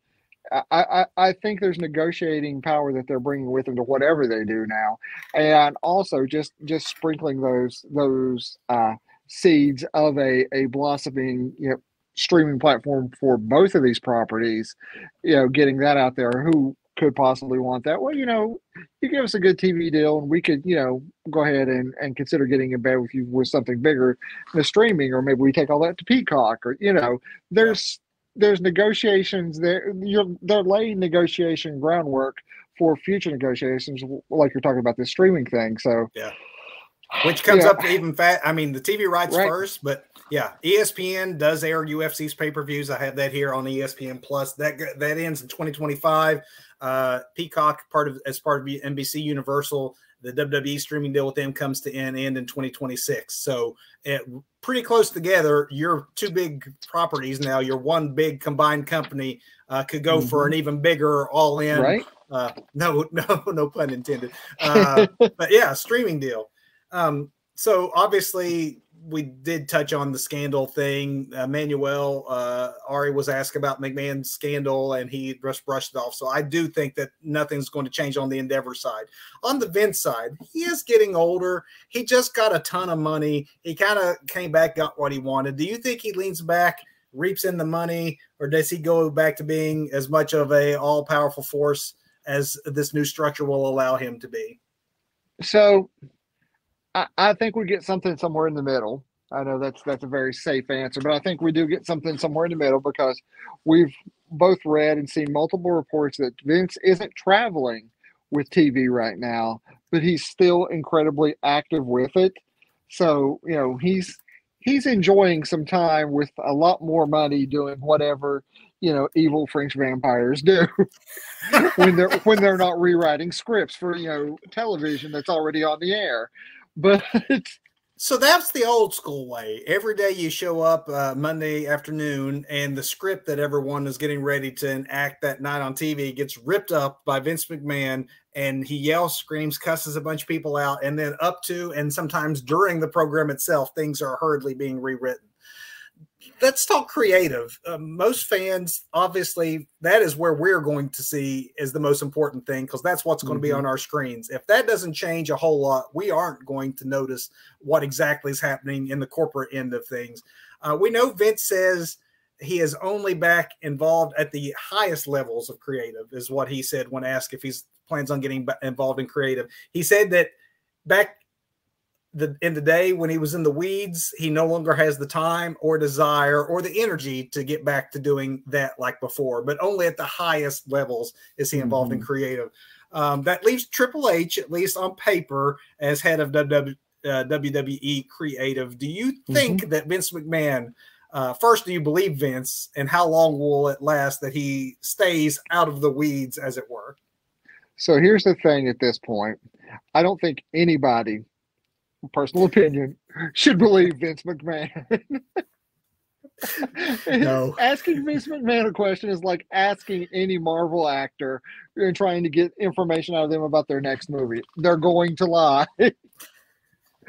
I think there's negotiating power that they're bringing with them to whatever they do now, and also just sprinkling those seeds of a blossoming, you know, streaming platform for both of these properties, you know, getting that out there. Who could possibly want that? Well, you know, you give us a good TV deal and we could, you know, go ahead and consider getting in bed with you with something bigger than streaming, or maybe we take all that to Peacock, or, you know, there's negotiations there. They're laying negotiation groundwork for future negotiations, like you're talking about this streaming thing. So yeah. Which comes up to even fat. I mean, the TV rights first, but yeah, ESPN does air UFC's pay-per-views. I have that here on ESPN Plus. That ends in 2025. Peacock, as part of NBC Universal, the WWE streaming deal with them comes to end in 2026. So pretty close together. Your two big properties now, your one big combined company, could go for an even bigger all-in. Right? No pun intended. But yeah, streaming deal. So obviously we did touch on the scandal thing. Manuel, Ari was asked about McMahon's scandal and he just brushed it off. So I do think that nothing's going to change on the Endeavor side. On the Vince side, he is getting older. He just got a ton of money. He kind of came back, got what he wanted. Do you think he leans back, reaps in the money, or does he go back to being as much of a all-powerful force as this new structure will allow him to be? So I think we get something somewhere in the middle. I know that's a very safe answer, but I think we do get something somewhere in the middle, because we've both read and seen multiple reports that Vince isn't traveling with TV right now, but he's still incredibly active with it. So, you know, he's enjoying some time with a lot more money doing whatever, you know, evil French vampires do when they're not rewriting scripts for, you know, television that's already on the air. But so that's the old school way. Every day you show up Monday afternoon and the script that everyone is getting ready to enact that night on TV gets ripped up by Vince McMahon, and he yells, screams, cusses a bunch of people out, and then up to and sometimes during the program itself, things are hurriedly being rewritten. Let's talk creative. Most fans, obviously, that is where we're going to see is the most important thing, because that's what's going to be on our screens. If that doesn't change a whole lot, we aren't going to notice what exactly is happening in the corporate end of things. We know Vince says he is only back involved at the highest levels of creative, is what he said when asked if he plans on getting involved in creative. He said that back in the day when he was in the weeds, he no longer has the time or desire or the energy to get back to doing that like before, but only at the highest levels is he involved in creative. That leaves Triple H, at least on paper, as head of WWE creative. Do you think that Vince McMahon, first, do you believe Vince, and how long will it last that he stays out of the weeds, as it were? So here's the thing at this point. I don't think anybody, personal opinion, should believe Vince McMahon. No. Asking Vince McMahon a question is like asking any Marvel actor and trying to get information out of them about their next movie. They're going to lie.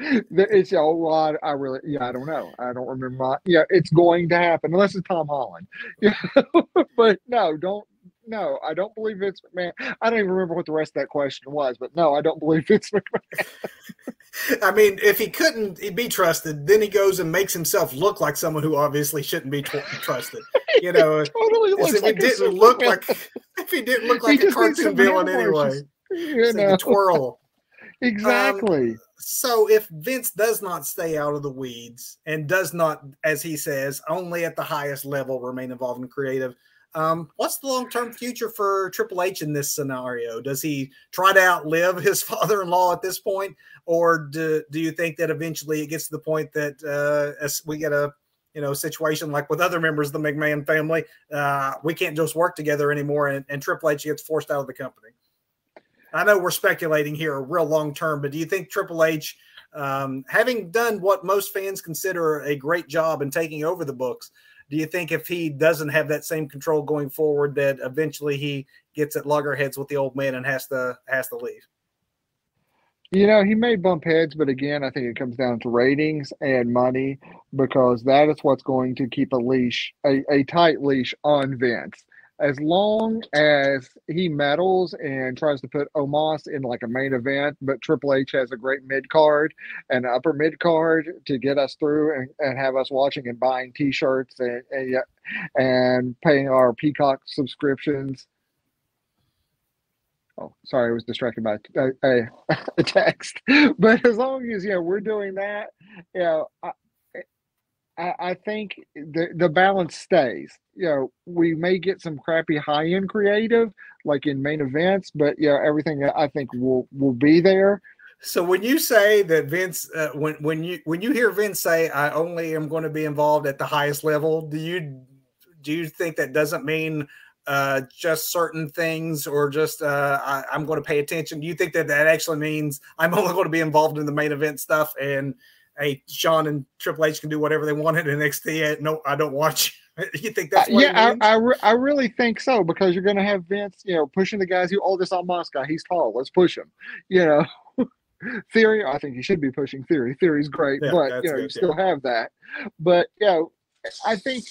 It's, oh, well, I really, yeah, I don't know. I don't remember. Yeah, it's going to happen unless it's Tom Holland. You know? But no, don't. No, I don't believe Vince McMahon. I don't even remember what the rest of that question was, but no, I don't believe Vince McMahon. I mean, if he couldn't be trusted, then he goes and makes himself look like someone who obviously shouldn't be trusted. You know, totally looks like if he didn't look like a cartoon villain anyway. You know. Like a twirl. Exactly. So if Vince does not stay out of the weeds and does not, as he says, only at the highest level remain involved in creative, what's the long-term future for Triple H in this scenario? Does he try to outlive his father-in-law at this point, or do you think that eventually it gets to the point that we get a you know, situation like with other members of the McMahon family. We can't just work together anymore, and Triple H gets forced out of the company. I know we're speculating here real long term, but do you think Triple H, having done what most fans consider a great job in taking over the books, do you think if he doesn't have that same control going forward that eventually he gets at loggerheads with the old man and has to leave? You know, he may bump heads, but again, I think it comes down to ratings and money, because that is what's going to keep a tight leash on Vince. As long as he meddles and tries to put Omos in like a main event, but Triple H has a great mid-card and upper mid-card to get us through and have us watching and buying T-shirts and paying our Peacock subscriptions. Oh, sorry, I was distracted by a text. But as long as, we're doing that, I think the balance stays. We may get some crappy high-end creative, like in main events, but everything I think will be there. So when you say that Vince, when you hear Vince say, "I only am going to be involved at the highest level," do you think that doesn't mean just certain things, or just I'm going to pay attention? Do you think that actually means I'm only going to be involved in the main event stuff and? Hey, Sean and Triple H can do whatever they want in NXT. No, I don't watch. You think that's what it means? I really think so, because you're going to have Vince, pushing the guys who oldest on Moscow. He's tall. Let's push him. Theory, I think he should be pushing Theory. Theory's great, but you still have that. But I think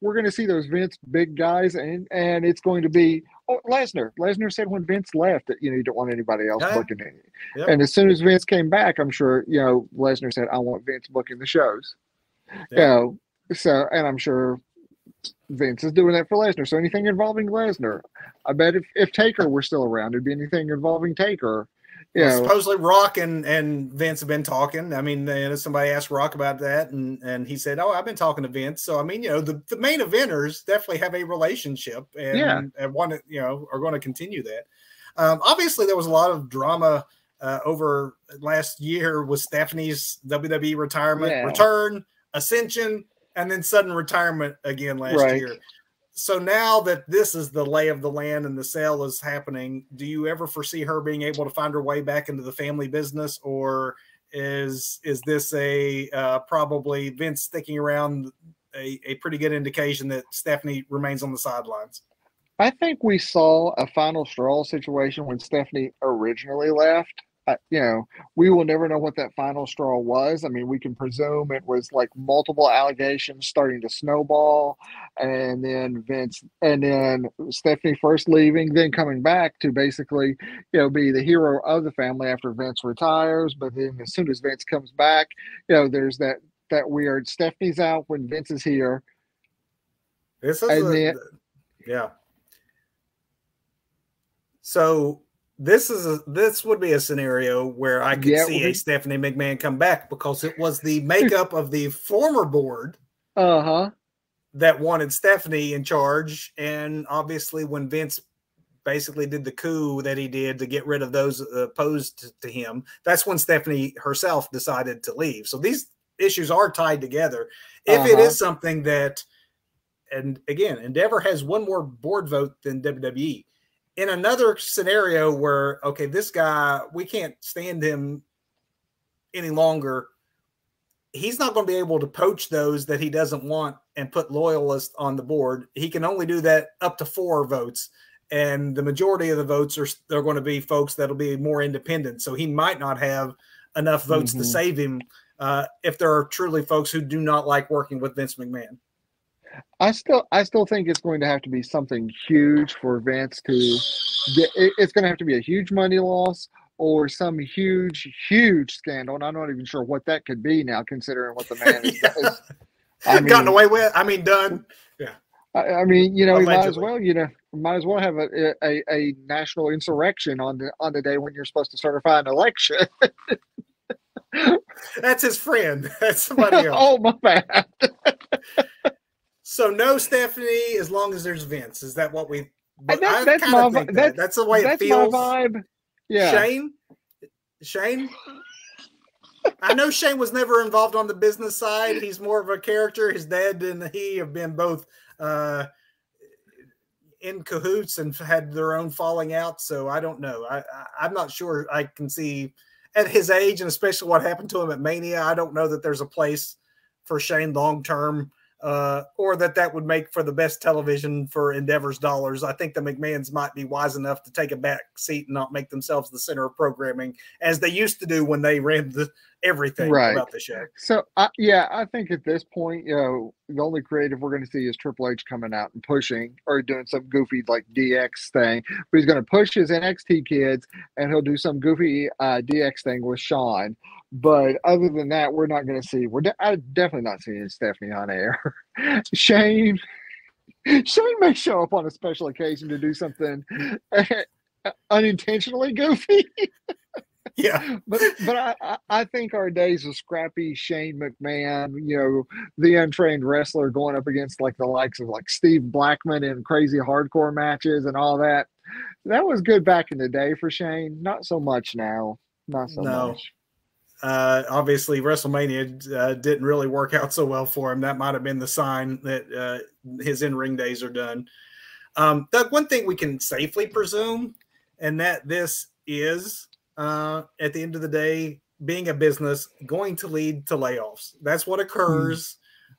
we're going to see those Vince big guys, and it's going to be Lesnar. Lesnar said when Vince left that you don't want anybody else booking it. Yep. And as soon as Vince came back, I'm sure Lesnar said, "I want Vince booking the shows." Yep. And I'm sure Vince is doing that for Lesnar. So anything involving Lesnar, I bet if Taker were still around, it'd be anything involving Taker. Supposedly Rock and Vince have been talking. I mean, somebody asked Rock about that, and he said, "Oh, I've been talking to Vince." So I mean, the main eventers definitely have a relationship, and want to, are going to continue that. Obviously, there was a lot of drama over last year with Stephanie's WWE retirement, return, ascension, and then sudden retirement again last year. So now that this is the lay of the land and the sale is happening, do you ever foresee her being able to find her way back into the family business, or is this a probably Vince sticking around a pretty good indication that Stephanie remains on the sidelines? I think we saw a final straw situation when Stephanie originally left. We will never know what that final straw was. I mean, we can presume it was like multiple allegations starting to snowball, and then Vince, and then Stephanie first leaving, then coming back to basically, be the hero of the family after Vince retires. But then as soon as Vince comes back, there's that weird Stephanie's out when Vince is here. So. This would be a scenario where I could see a Stephanie McMahon come back, because it was the makeup of the former board that wanted Stephanie in charge. And obviously when Vince basically did the coup that he did to get rid of those opposed to him, that's when Stephanie herself decided to leave. So these issues are tied together. If it is something that, and again, Endeavor has one more board vote than WWE. In another scenario where, okay, this guy, we can't stand him any longer, he's not going to be able to poach those that he doesn't want and put loyalists on the board. He can only do that up to 4 votes, and the majority of the votes are going to be folks that'll be more independent. So he might not have enough votes to save him if there are truly folks who do not like working with Vince McMahon. I still think it's going to have to be something huge for Vince to get. It's going to have to be a huge money loss or some huge scandal, and I'm not even sure what that could be now, considering what the man has gotten away with. I mean, done. Yeah. I mean, allegedly. He might as well, might as well have a national insurrection on the day when you're supposed to certify an election. That's his friend. That's somebody else. Oh, my bad. So no Stephanie, as long as there's Vince. Is that what we? That's the way it feels. My vibe. Yeah. Shane. I know Shane was never involved on the business side. He's more of a character. His dad and he have been both in cahoots and had their own falling out. So I don't know. I'm not sure I can see at his age, and especially what happened to him at Mania. I don't know that there's a place for Shane long-term or that would make for the best television for Endeavor's dollars. I think the McMahons might be wise enough to take a back seat and not make themselves the center of programming as they used to do when they ran everything about the show. So, yeah, I think at this point, you know, the only creative we're going to see is Triple H coming out and pushing or doing some goofy like DX thing. But he's going to push his NXT kids and he'll do some goofy DX thing with Sean. But other than that, we're not going to see. I'm definitely not seeing Stephanie on air. Shane may show up on a special occasion to do something unintentionally goofy. Yeah, but I think our days of scrappy Shane McMahon, you know, the untrained wrestler going up against like the likes of like Steve Blackman in crazy hardcore matches and all that, that was good back in the day for Shane. Not so much now. Not so much. Obviously, WrestleMania didn't really work out so well for him. That might have been the sign that his in-ring days are done. Doug, one thing we can safely presume, and that this is at the end of the day, being a business, going to lead to layoffs. That's what occurs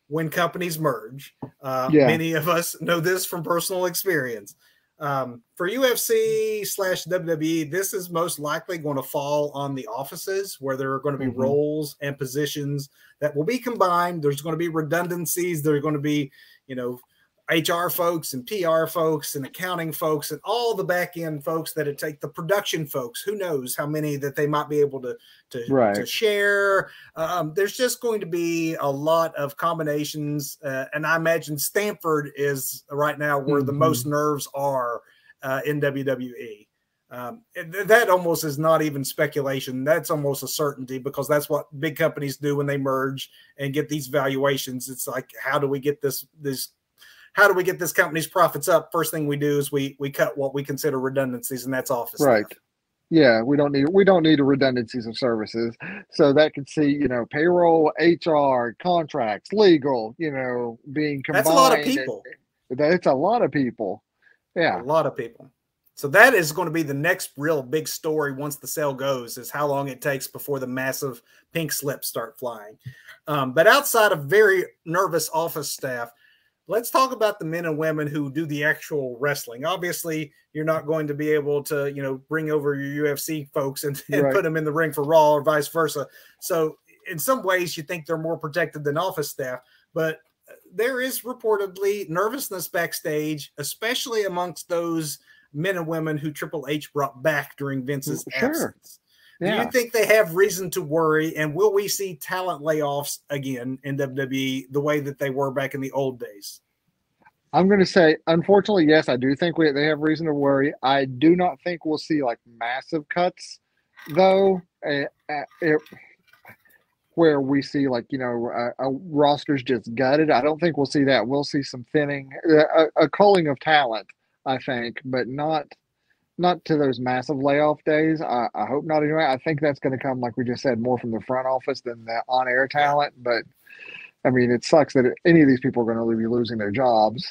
when companies merge. Many of us know this from personal experience. For UFC/WWE, this is most likely going to fall on the offices where there are going to be roles and positions that will be combined. There's going to be redundancies. There are going to be, you know, HR folks and PR folks and accounting folks and all the back end folks that it take the production folks, who knows how many that they might be able to share. There's just going to be a lot of combinations. And I imagine Stanford is right now where the most nerves are in WWE. That almost is not even speculation. That's almost a certainty, because that's what big companies do when they merge and get these valuations. It's like, how do we get how do we get this company's profits up? First thing we do is we cut what we consider redundancies, and that's office. Right. Stuff. Yeah, we don't need redundancies of services. So that could see, you know, payroll, HR, contracts, legal, you know, being combined. That's a lot of people. That's a lot of people. Yeah. A lot of people. So that is going to be the next real big story once the sale goes, is how long it takes before the massive pink slips start flying. But outside of very nervous office staff, let's talk about the men and women who do the actual wrestling. Obviously, you're not going to be able to, you know, bring over your UFC folks and put them in the ring for Raw or vice versa. So in some ways, you think they're more protected than office staff. But there is reportedly nervousness backstage, especially amongst those men and women who Triple H brought back during Vince's absence. Yeah. Do you think they have reason to worry? And will we see talent layoffs again in WWE the way that they were back in the old days? I'm going to say, unfortunately, yes, I do think they have reason to worry. I do not think we'll see like massive cuts, though, where we see like, you know, rosters just gutted. I don't think we'll see that. We'll see some thinning, a culling of talent, I think, but not to those massive layoff days. I hope not anyway. I think that's going to come, like we just said, more from the front office than the on-air talent. But, I mean, it sucks that any of these people are going to be losing their jobs.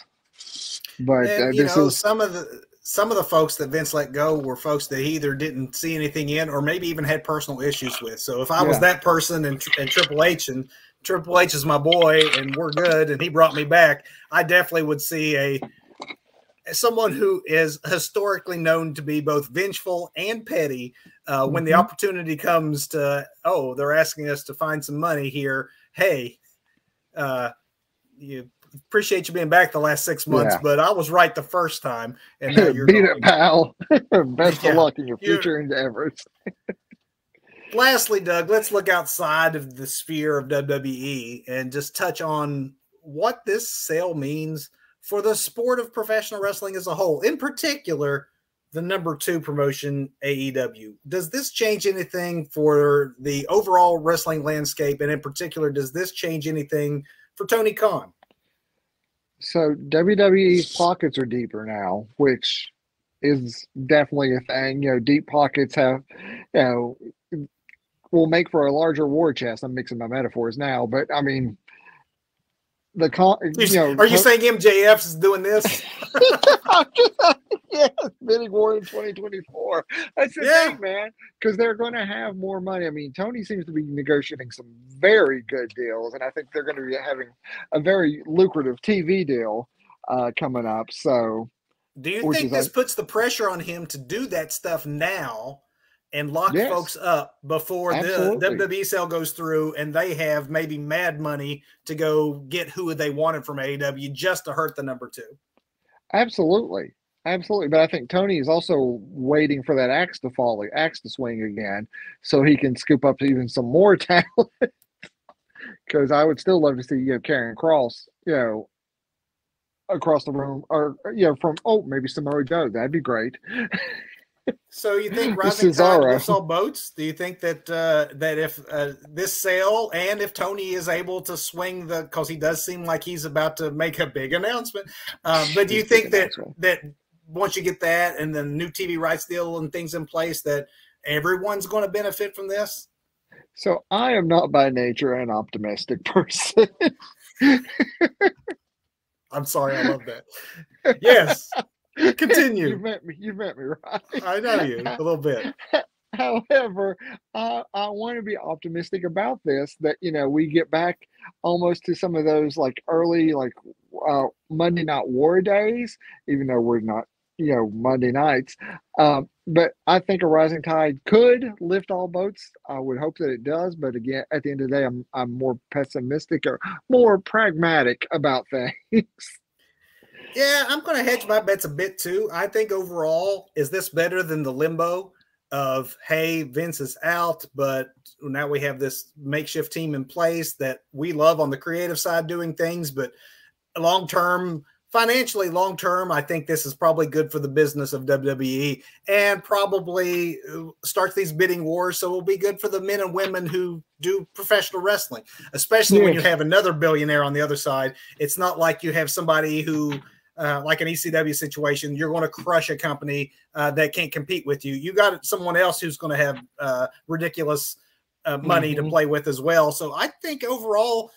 But and, you know, some of the folks that Vince let go were folks that he either didn't see anything in or maybe even had personal issues with. So if I was that person and Triple H, and Triple H is my boy and we're good and he brought me back, I definitely would see someone who is historically known to be both vengeful and petty when the opportunity comes to, oh, they're asking us to find some money here. Hey, you appreciate you being back the last 6 months, but I was right the first time. And now you're beat it, pal. Best of luck in your future endeavors. Lastly, Doug, let's look outside of the sphere of WWE and just touch on what this sale means for the sport of professional wrestling as a whole, in particular, the #2 promotion, AEW. Does this change anything for the overall wrestling landscape? And in particular, does this change anything for Tony Khan? So WWE's pockets are deeper now, which is definitely a thing. You know, deep pockets have, you know, will make for a larger war chest. I'm mixing my metaphors now, but I mean, the are you saying MJF is doing this? Yes, bidding war in 2024. That's the thing, man, because they're going to have more money. I mean, Tony seems to be negotiating some very good deals, and I think they're going to be having a very lucrative TV deal coming up. So, do you think this puts the pressure on him to do that stuff now and lock folks up before the WWE sale goes through and they have maybe mad money to go get who they wanted from AEW just to hurt the number two? Absolutely. Absolutely. But I think Tony is also waiting for that axe to fall, the axe to swing again, so he can scoop up even some more talent. Because I would still love to see, you know, Karrion Kross, you know, across the room, or, you know, from, oh, maybe Samoa Joe. That'd be great. So you think Robin Todd lifts all boats? Do you think that that if this sale and if Tony is able to swing the, because he does seem like he's about to make a big announcement, but do you think that once you get that and the new TV rights deal and things in place, that everyone's going to benefit from this? So I am not by nature an optimistic person. I'm sorry, I love that. Yes. Continue. You met me, right? I know you a little bit. However, I want to be optimistic about this, that, you know, we get back almost to some of those like early, like Monday Night War days, even though we're not, you know, Monday nights. But I think a rising tide could lift all boats. I would hope that it does. But again, at the end of the day, I'm more pessimistic or more pragmatic about things. Yeah, I'm going to hedge my bets a bit too. I think overall, is this better than the limbo of, hey, Vince is out, but now we have this makeshift team in place that we love on the creative side doing things, but long-term, financially long-term, I think this is probably good for the business of WWE and probably starts these bidding wars, so it'll be good for the men and women who do professional wrestling, especially when you have another billionaire on the other side. It's not like you have somebody who... like an ECW situation, you're going to crush a company that can't compete with you. You got someone else who's going to have ridiculous money to play with as well. So I think overall,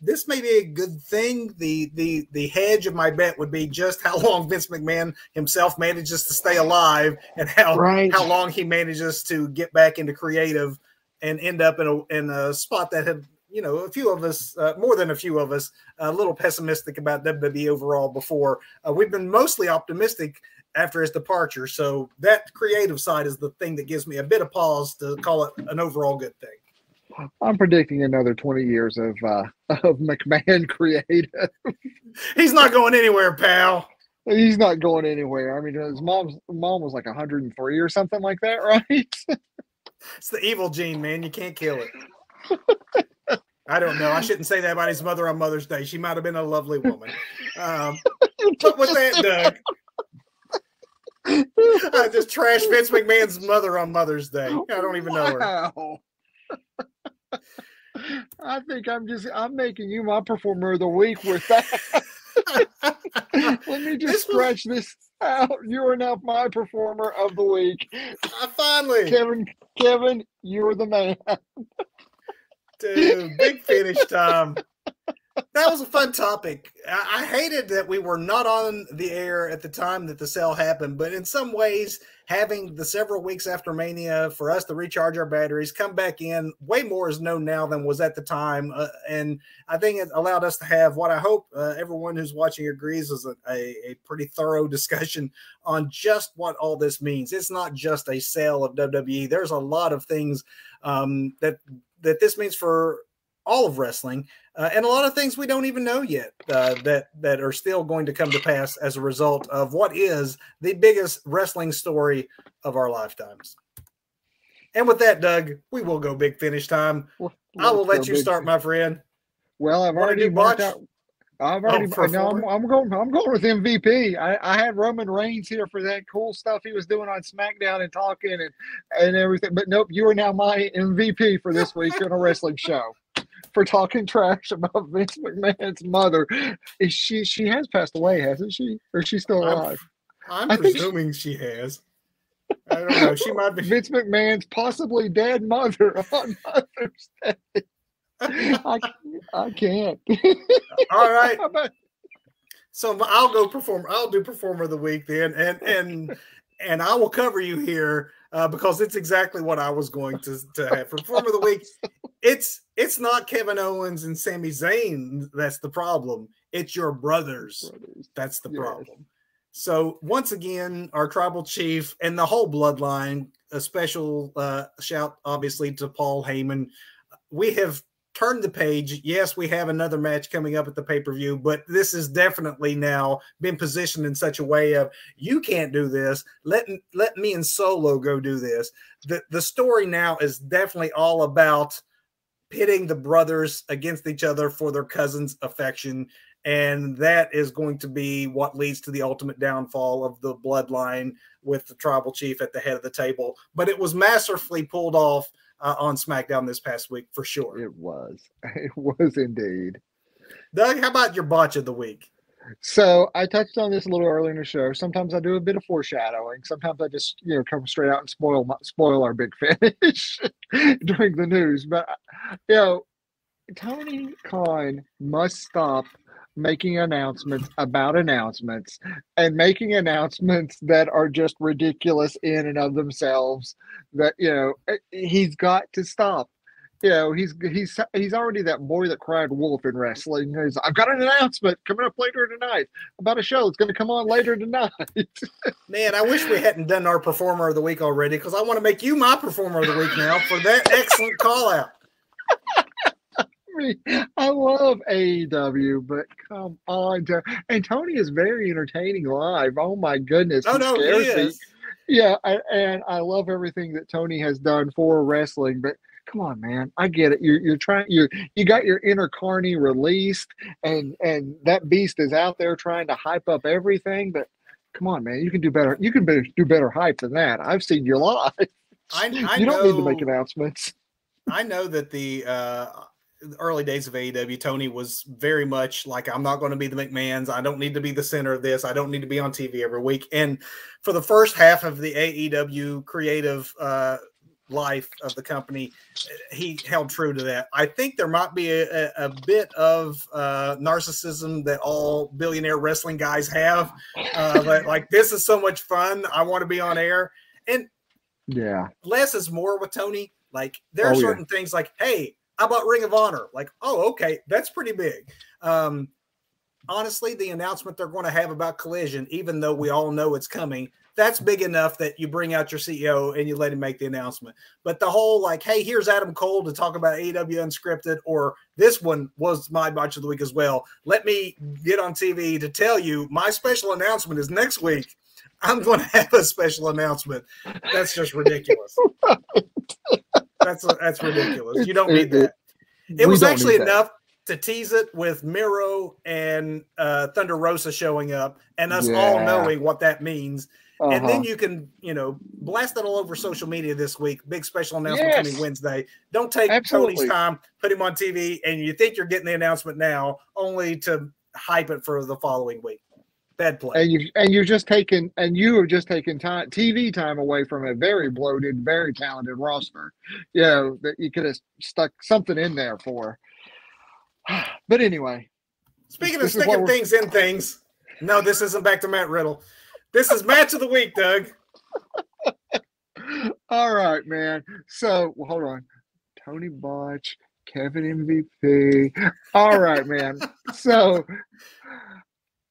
this may be a good thing. The hedge of my bet would be just how long Vince McMahon himself manages to stay alive and how long he manages to get back into creative and end up in a spot that had, you know, a few of us, more than a few of us, a little pessimistic about WWE overall before. We've been mostly optimistic after his departure. So that creative side is the thing that gives me a bit of pause to call it an overall good thing. I'm predicting another 20 years of McMahon creative. He's not going anywhere, pal. He's not going anywhere. I mean, his mom was like 103 or something like that, right? It's the evil gene, man. You can't kill it. I don't know. I shouldn't say that about his mother on Mother's Day. She might have been a lovely woman. But with that, Doug, I just trashed Vince McMahon's mother on Mother's Day. I don't even know her. I think I'm making you my performer of the week with that. Let me just scratch this out. You are now my performer of the week. Finally, Kevin, you're the man. Dude, big finish time. That was a fun topic. I hated that we were not on the air at the time that the sale happened, but in some ways, having the several weeks after Mania for us to recharge our batteries, come back in, way more is known now than was at the time. And I think it allowed us to have what I hope everyone who's watching agrees is a pretty thorough discussion on just what all this means. It's not just a sale of WWE. There's a lot of things that this means for all of wrestling, and a lot of things we don't even know yet that are still going to come to pass as a result of what is the biggest wrestling story of our lifetimes. And with that, Doug, we will go big finish time. I will let you start, my friend. Well, I've already marked out. I'm going with MVP. I had Roman Reigns here for that cool stuff he was doing on SmackDown and talking and everything. But nope, you are now my MVP for this week on a wrestling show for talking trash about Vince McMahon's mother. Is she has passed away, hasn't she? Or is she still alive? I'm presuming she has. I don't know. She might be Vince McMahon's possibly dead mother on Mother's Day. I can't. All right. So I'll go perform. I'll do performer of the week then, and I will cover you here because it's exactly what I was going to have. Performer of the week. It's not Kevin Owens and Sami Zayn that's the problem. It's your brothers. That's the problem. So once again, our tribal chief and the whole bloodline. A special shout, obviously, to Paul Heyman. We have turned the page. Yes, we have another match coming up at the pay-per-view, but this is definitely now been positioned in such a way of you can't do this. Let me and Solo go do this. The story now is definitely all about pitting the brothers against each other for their cousin's affection. And that is going to be what leads to the ultimate downfall of the bloodline with the tribal chief at the head of the table. But it was masterfully pulled off on SmackDown this past week, for sure. It was. It was indeed. Doug, how about your botch of the week? So I touched on this a little earlier in the show. Sometimes I do a bit of foreshadowing. Sometimes I just, you know, come straight out and spoil our big finish during the news. But, you know, Tony Khan must stop making announcements about announcements and making announcements that are just ridiculous in and of themselves. That, you know, he's got to stop. You know, he's already that boy that cried wolf in wrestling. He's, I've got an announcement coming up later tonight about a show that's going to come on later tonight. Man, I wish we hadn't done our performer of the week already, because I want to make you my performer of the week now for that excellent call out. I love AEW, but come on. And Tony is very entertaining live. Oh, my goodness. Oh, no, he is. Yeah, and I love everything that Tony has done for wrestling, but come on, man. I get it. You got your inner Carney released, and that beast is out there trying to hype up everything, but come on, man. You can do better. You can do better hype than that. I've seen you live. You don't need to make announcements. I know that the early days of AEW, Tony was very much like, I'm not going to be the McMahons. I don't need to be the center of this. I don't need to be on TV every week. And for the first half of the AEW creative life of the company, he held true to that. I think there might be a bit of narcissism that all billionaire wrestling guys have. But like, this is so much fun. I want to be on air. And yeah, less is more with Tony. Like, there are certain things like, hey, how about Ring of Honor? Like, oh, okay, that's pretty big. Honestly, the announcement they're going to have about Collision, even though we all know it's coming, that's big enough that you bring out your CEO and you let him make the announcement. But the whole, like, hey, here's Adam Cole to talk about AEW Unscripted, or this one was my botch of the week as well. Let me get on TV to tell you my special announcement is next week. I'm going to have a special announcement. That's just ridiculous. That's ridiculous. You don't need that. It was actually enough to tease it with Miro and Thunder Rosa showing up and us all knowing what that means. And then you can, you know, blast it all over social media this week. Big special announcement coming Wednesday. Don't take Tony's time, put him on TV, and you think you're getting the announcement now only to hype it for the following week. Bad play. And you have just taken time, TV time away from a very bloated, very talented roster. You know, that you could have stuck something in there for. But anyway. Speaking of sticking things in things, no, this isn't back to Matt Riddle. This is match of the week, Doug. All right, man. So hold on. Tony Botch, Kevin MVP. All right, man. So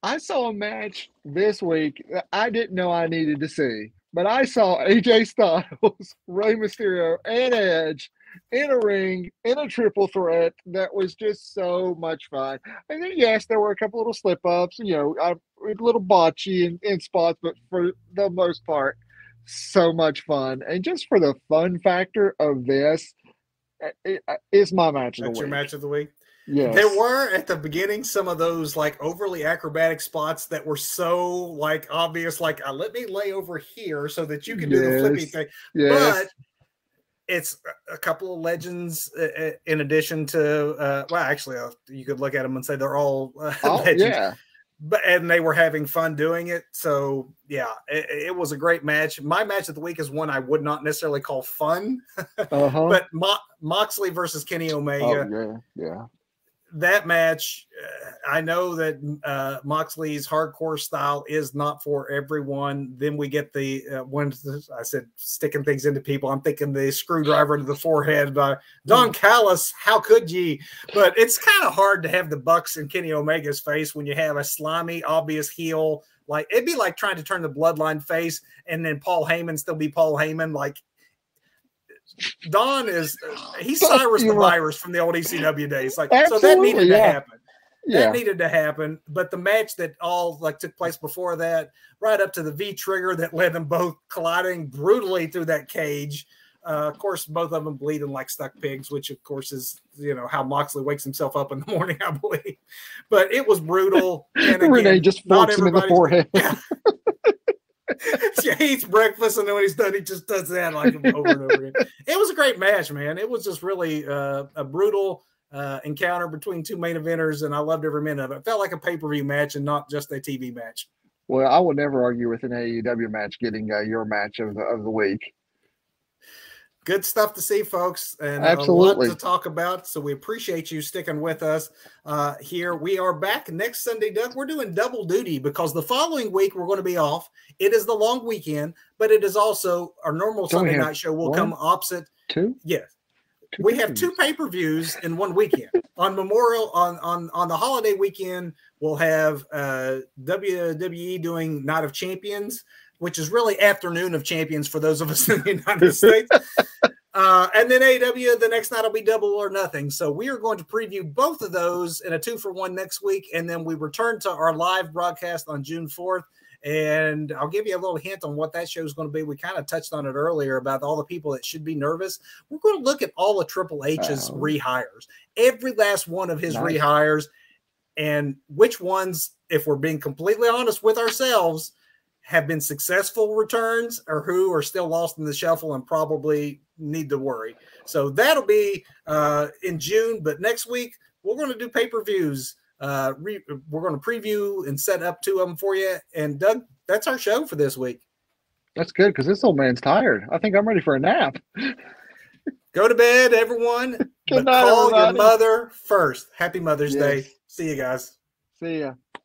I saw a match this week that I didn't know I needed to see, but I saw AJ Styles, Rey Mysterio, and Edge in a ring, in a triple threat that was just so much fun. And then, yes, there were a couple little slip-ups, you know, a little botchy in spots, but for the most part, so much fun. And just for the fun factor of this, it's my match of the week. That's your match of the week? Yes. There were at the beginning some of those like overly acrobatic spots that were so like obvious, like let me lay over here so that you can do the flippy thing. Yes. But it's a couple of legends in addition to well, actually, you could look at them and say they're all legends. Yeah. But and they were having fun doing it. So, yeah, it was a great match. My match of the week is one I would not necessarily call fun. But Moxley versus Kenny Omega. Oh, yeah. That match, I know that Moxley's hardcore style is not for everyone. Then we get the I said sticking things into people. I'm thinking the screwdriver to the forehead by Don Callis. How could ye? But it's kind of hard to have the Bucks in Kenny Omega's face when you have a slimy, obvious heel. Like it'd be like trying to turn the Bloodline face and then Paul Heyman still be Paul Heyman. Like Don is he's Cyrus the Virus from the old ECW days. Like so that needed to happen. That needed to happen. But the match that all like took place before that, right up to the V trigger that led them both colliding brutally through that cage. Of course, both of them bleeding like stuck pigs, which of course is how Moxley wakes himself up in the morning, I believe. But it was brutal. And again, Renee just forks him in the forehead. He eats breakfast, and then when he's done, he just does that like over and over again. It was a great match, man. It was just really a brutal encounter between two main eventers, and I loved every minute of it. It felt like a pay-per-view match and not just a TV match. Well, I will never argue with an AEW match getting your match of the week. Good stuff to see, folks, and a lot to talk about. So we appreciate you sticking with us here. We are back next Sunday, Doug. We're doing double duty because the following week we're going to be off. It is the long weekend, but it is also our normal Sunday night show. Will come opposite. Two? Yes. We have two pay-per-views in one weekend. On Memorial, on the holiday weekend, we'll have WWE doing Night of Champions, which is really afternoon of champions for those of us in the United States. And then AEW, the next night will be Double or Nothing. So we are going to preview both of those in a 2-for-1 next week. And then we return to our live broadcast on June 4th. And I'll give you a little hint on what that show is going to be. We kind of touched on it earlier about all the people that should be nervous. We're going to look at all of Triple H's rehires, every last one of his rehires, and which ones, if we're being completely honest with ourselves, have been successful returns or who are still lost in the shuffle and probably need to worry. So that'll be in June. But next week, we're going to do pay-per-views. We're going to preview and set up two of them for you. And, Doug, that's our show for this week. That's good because this old man's tired. I think I'm ready for a nap. Go to bed, everyone. Good night, everybody. Call your mother first. Happy Mother's Day. See you guys. See ya.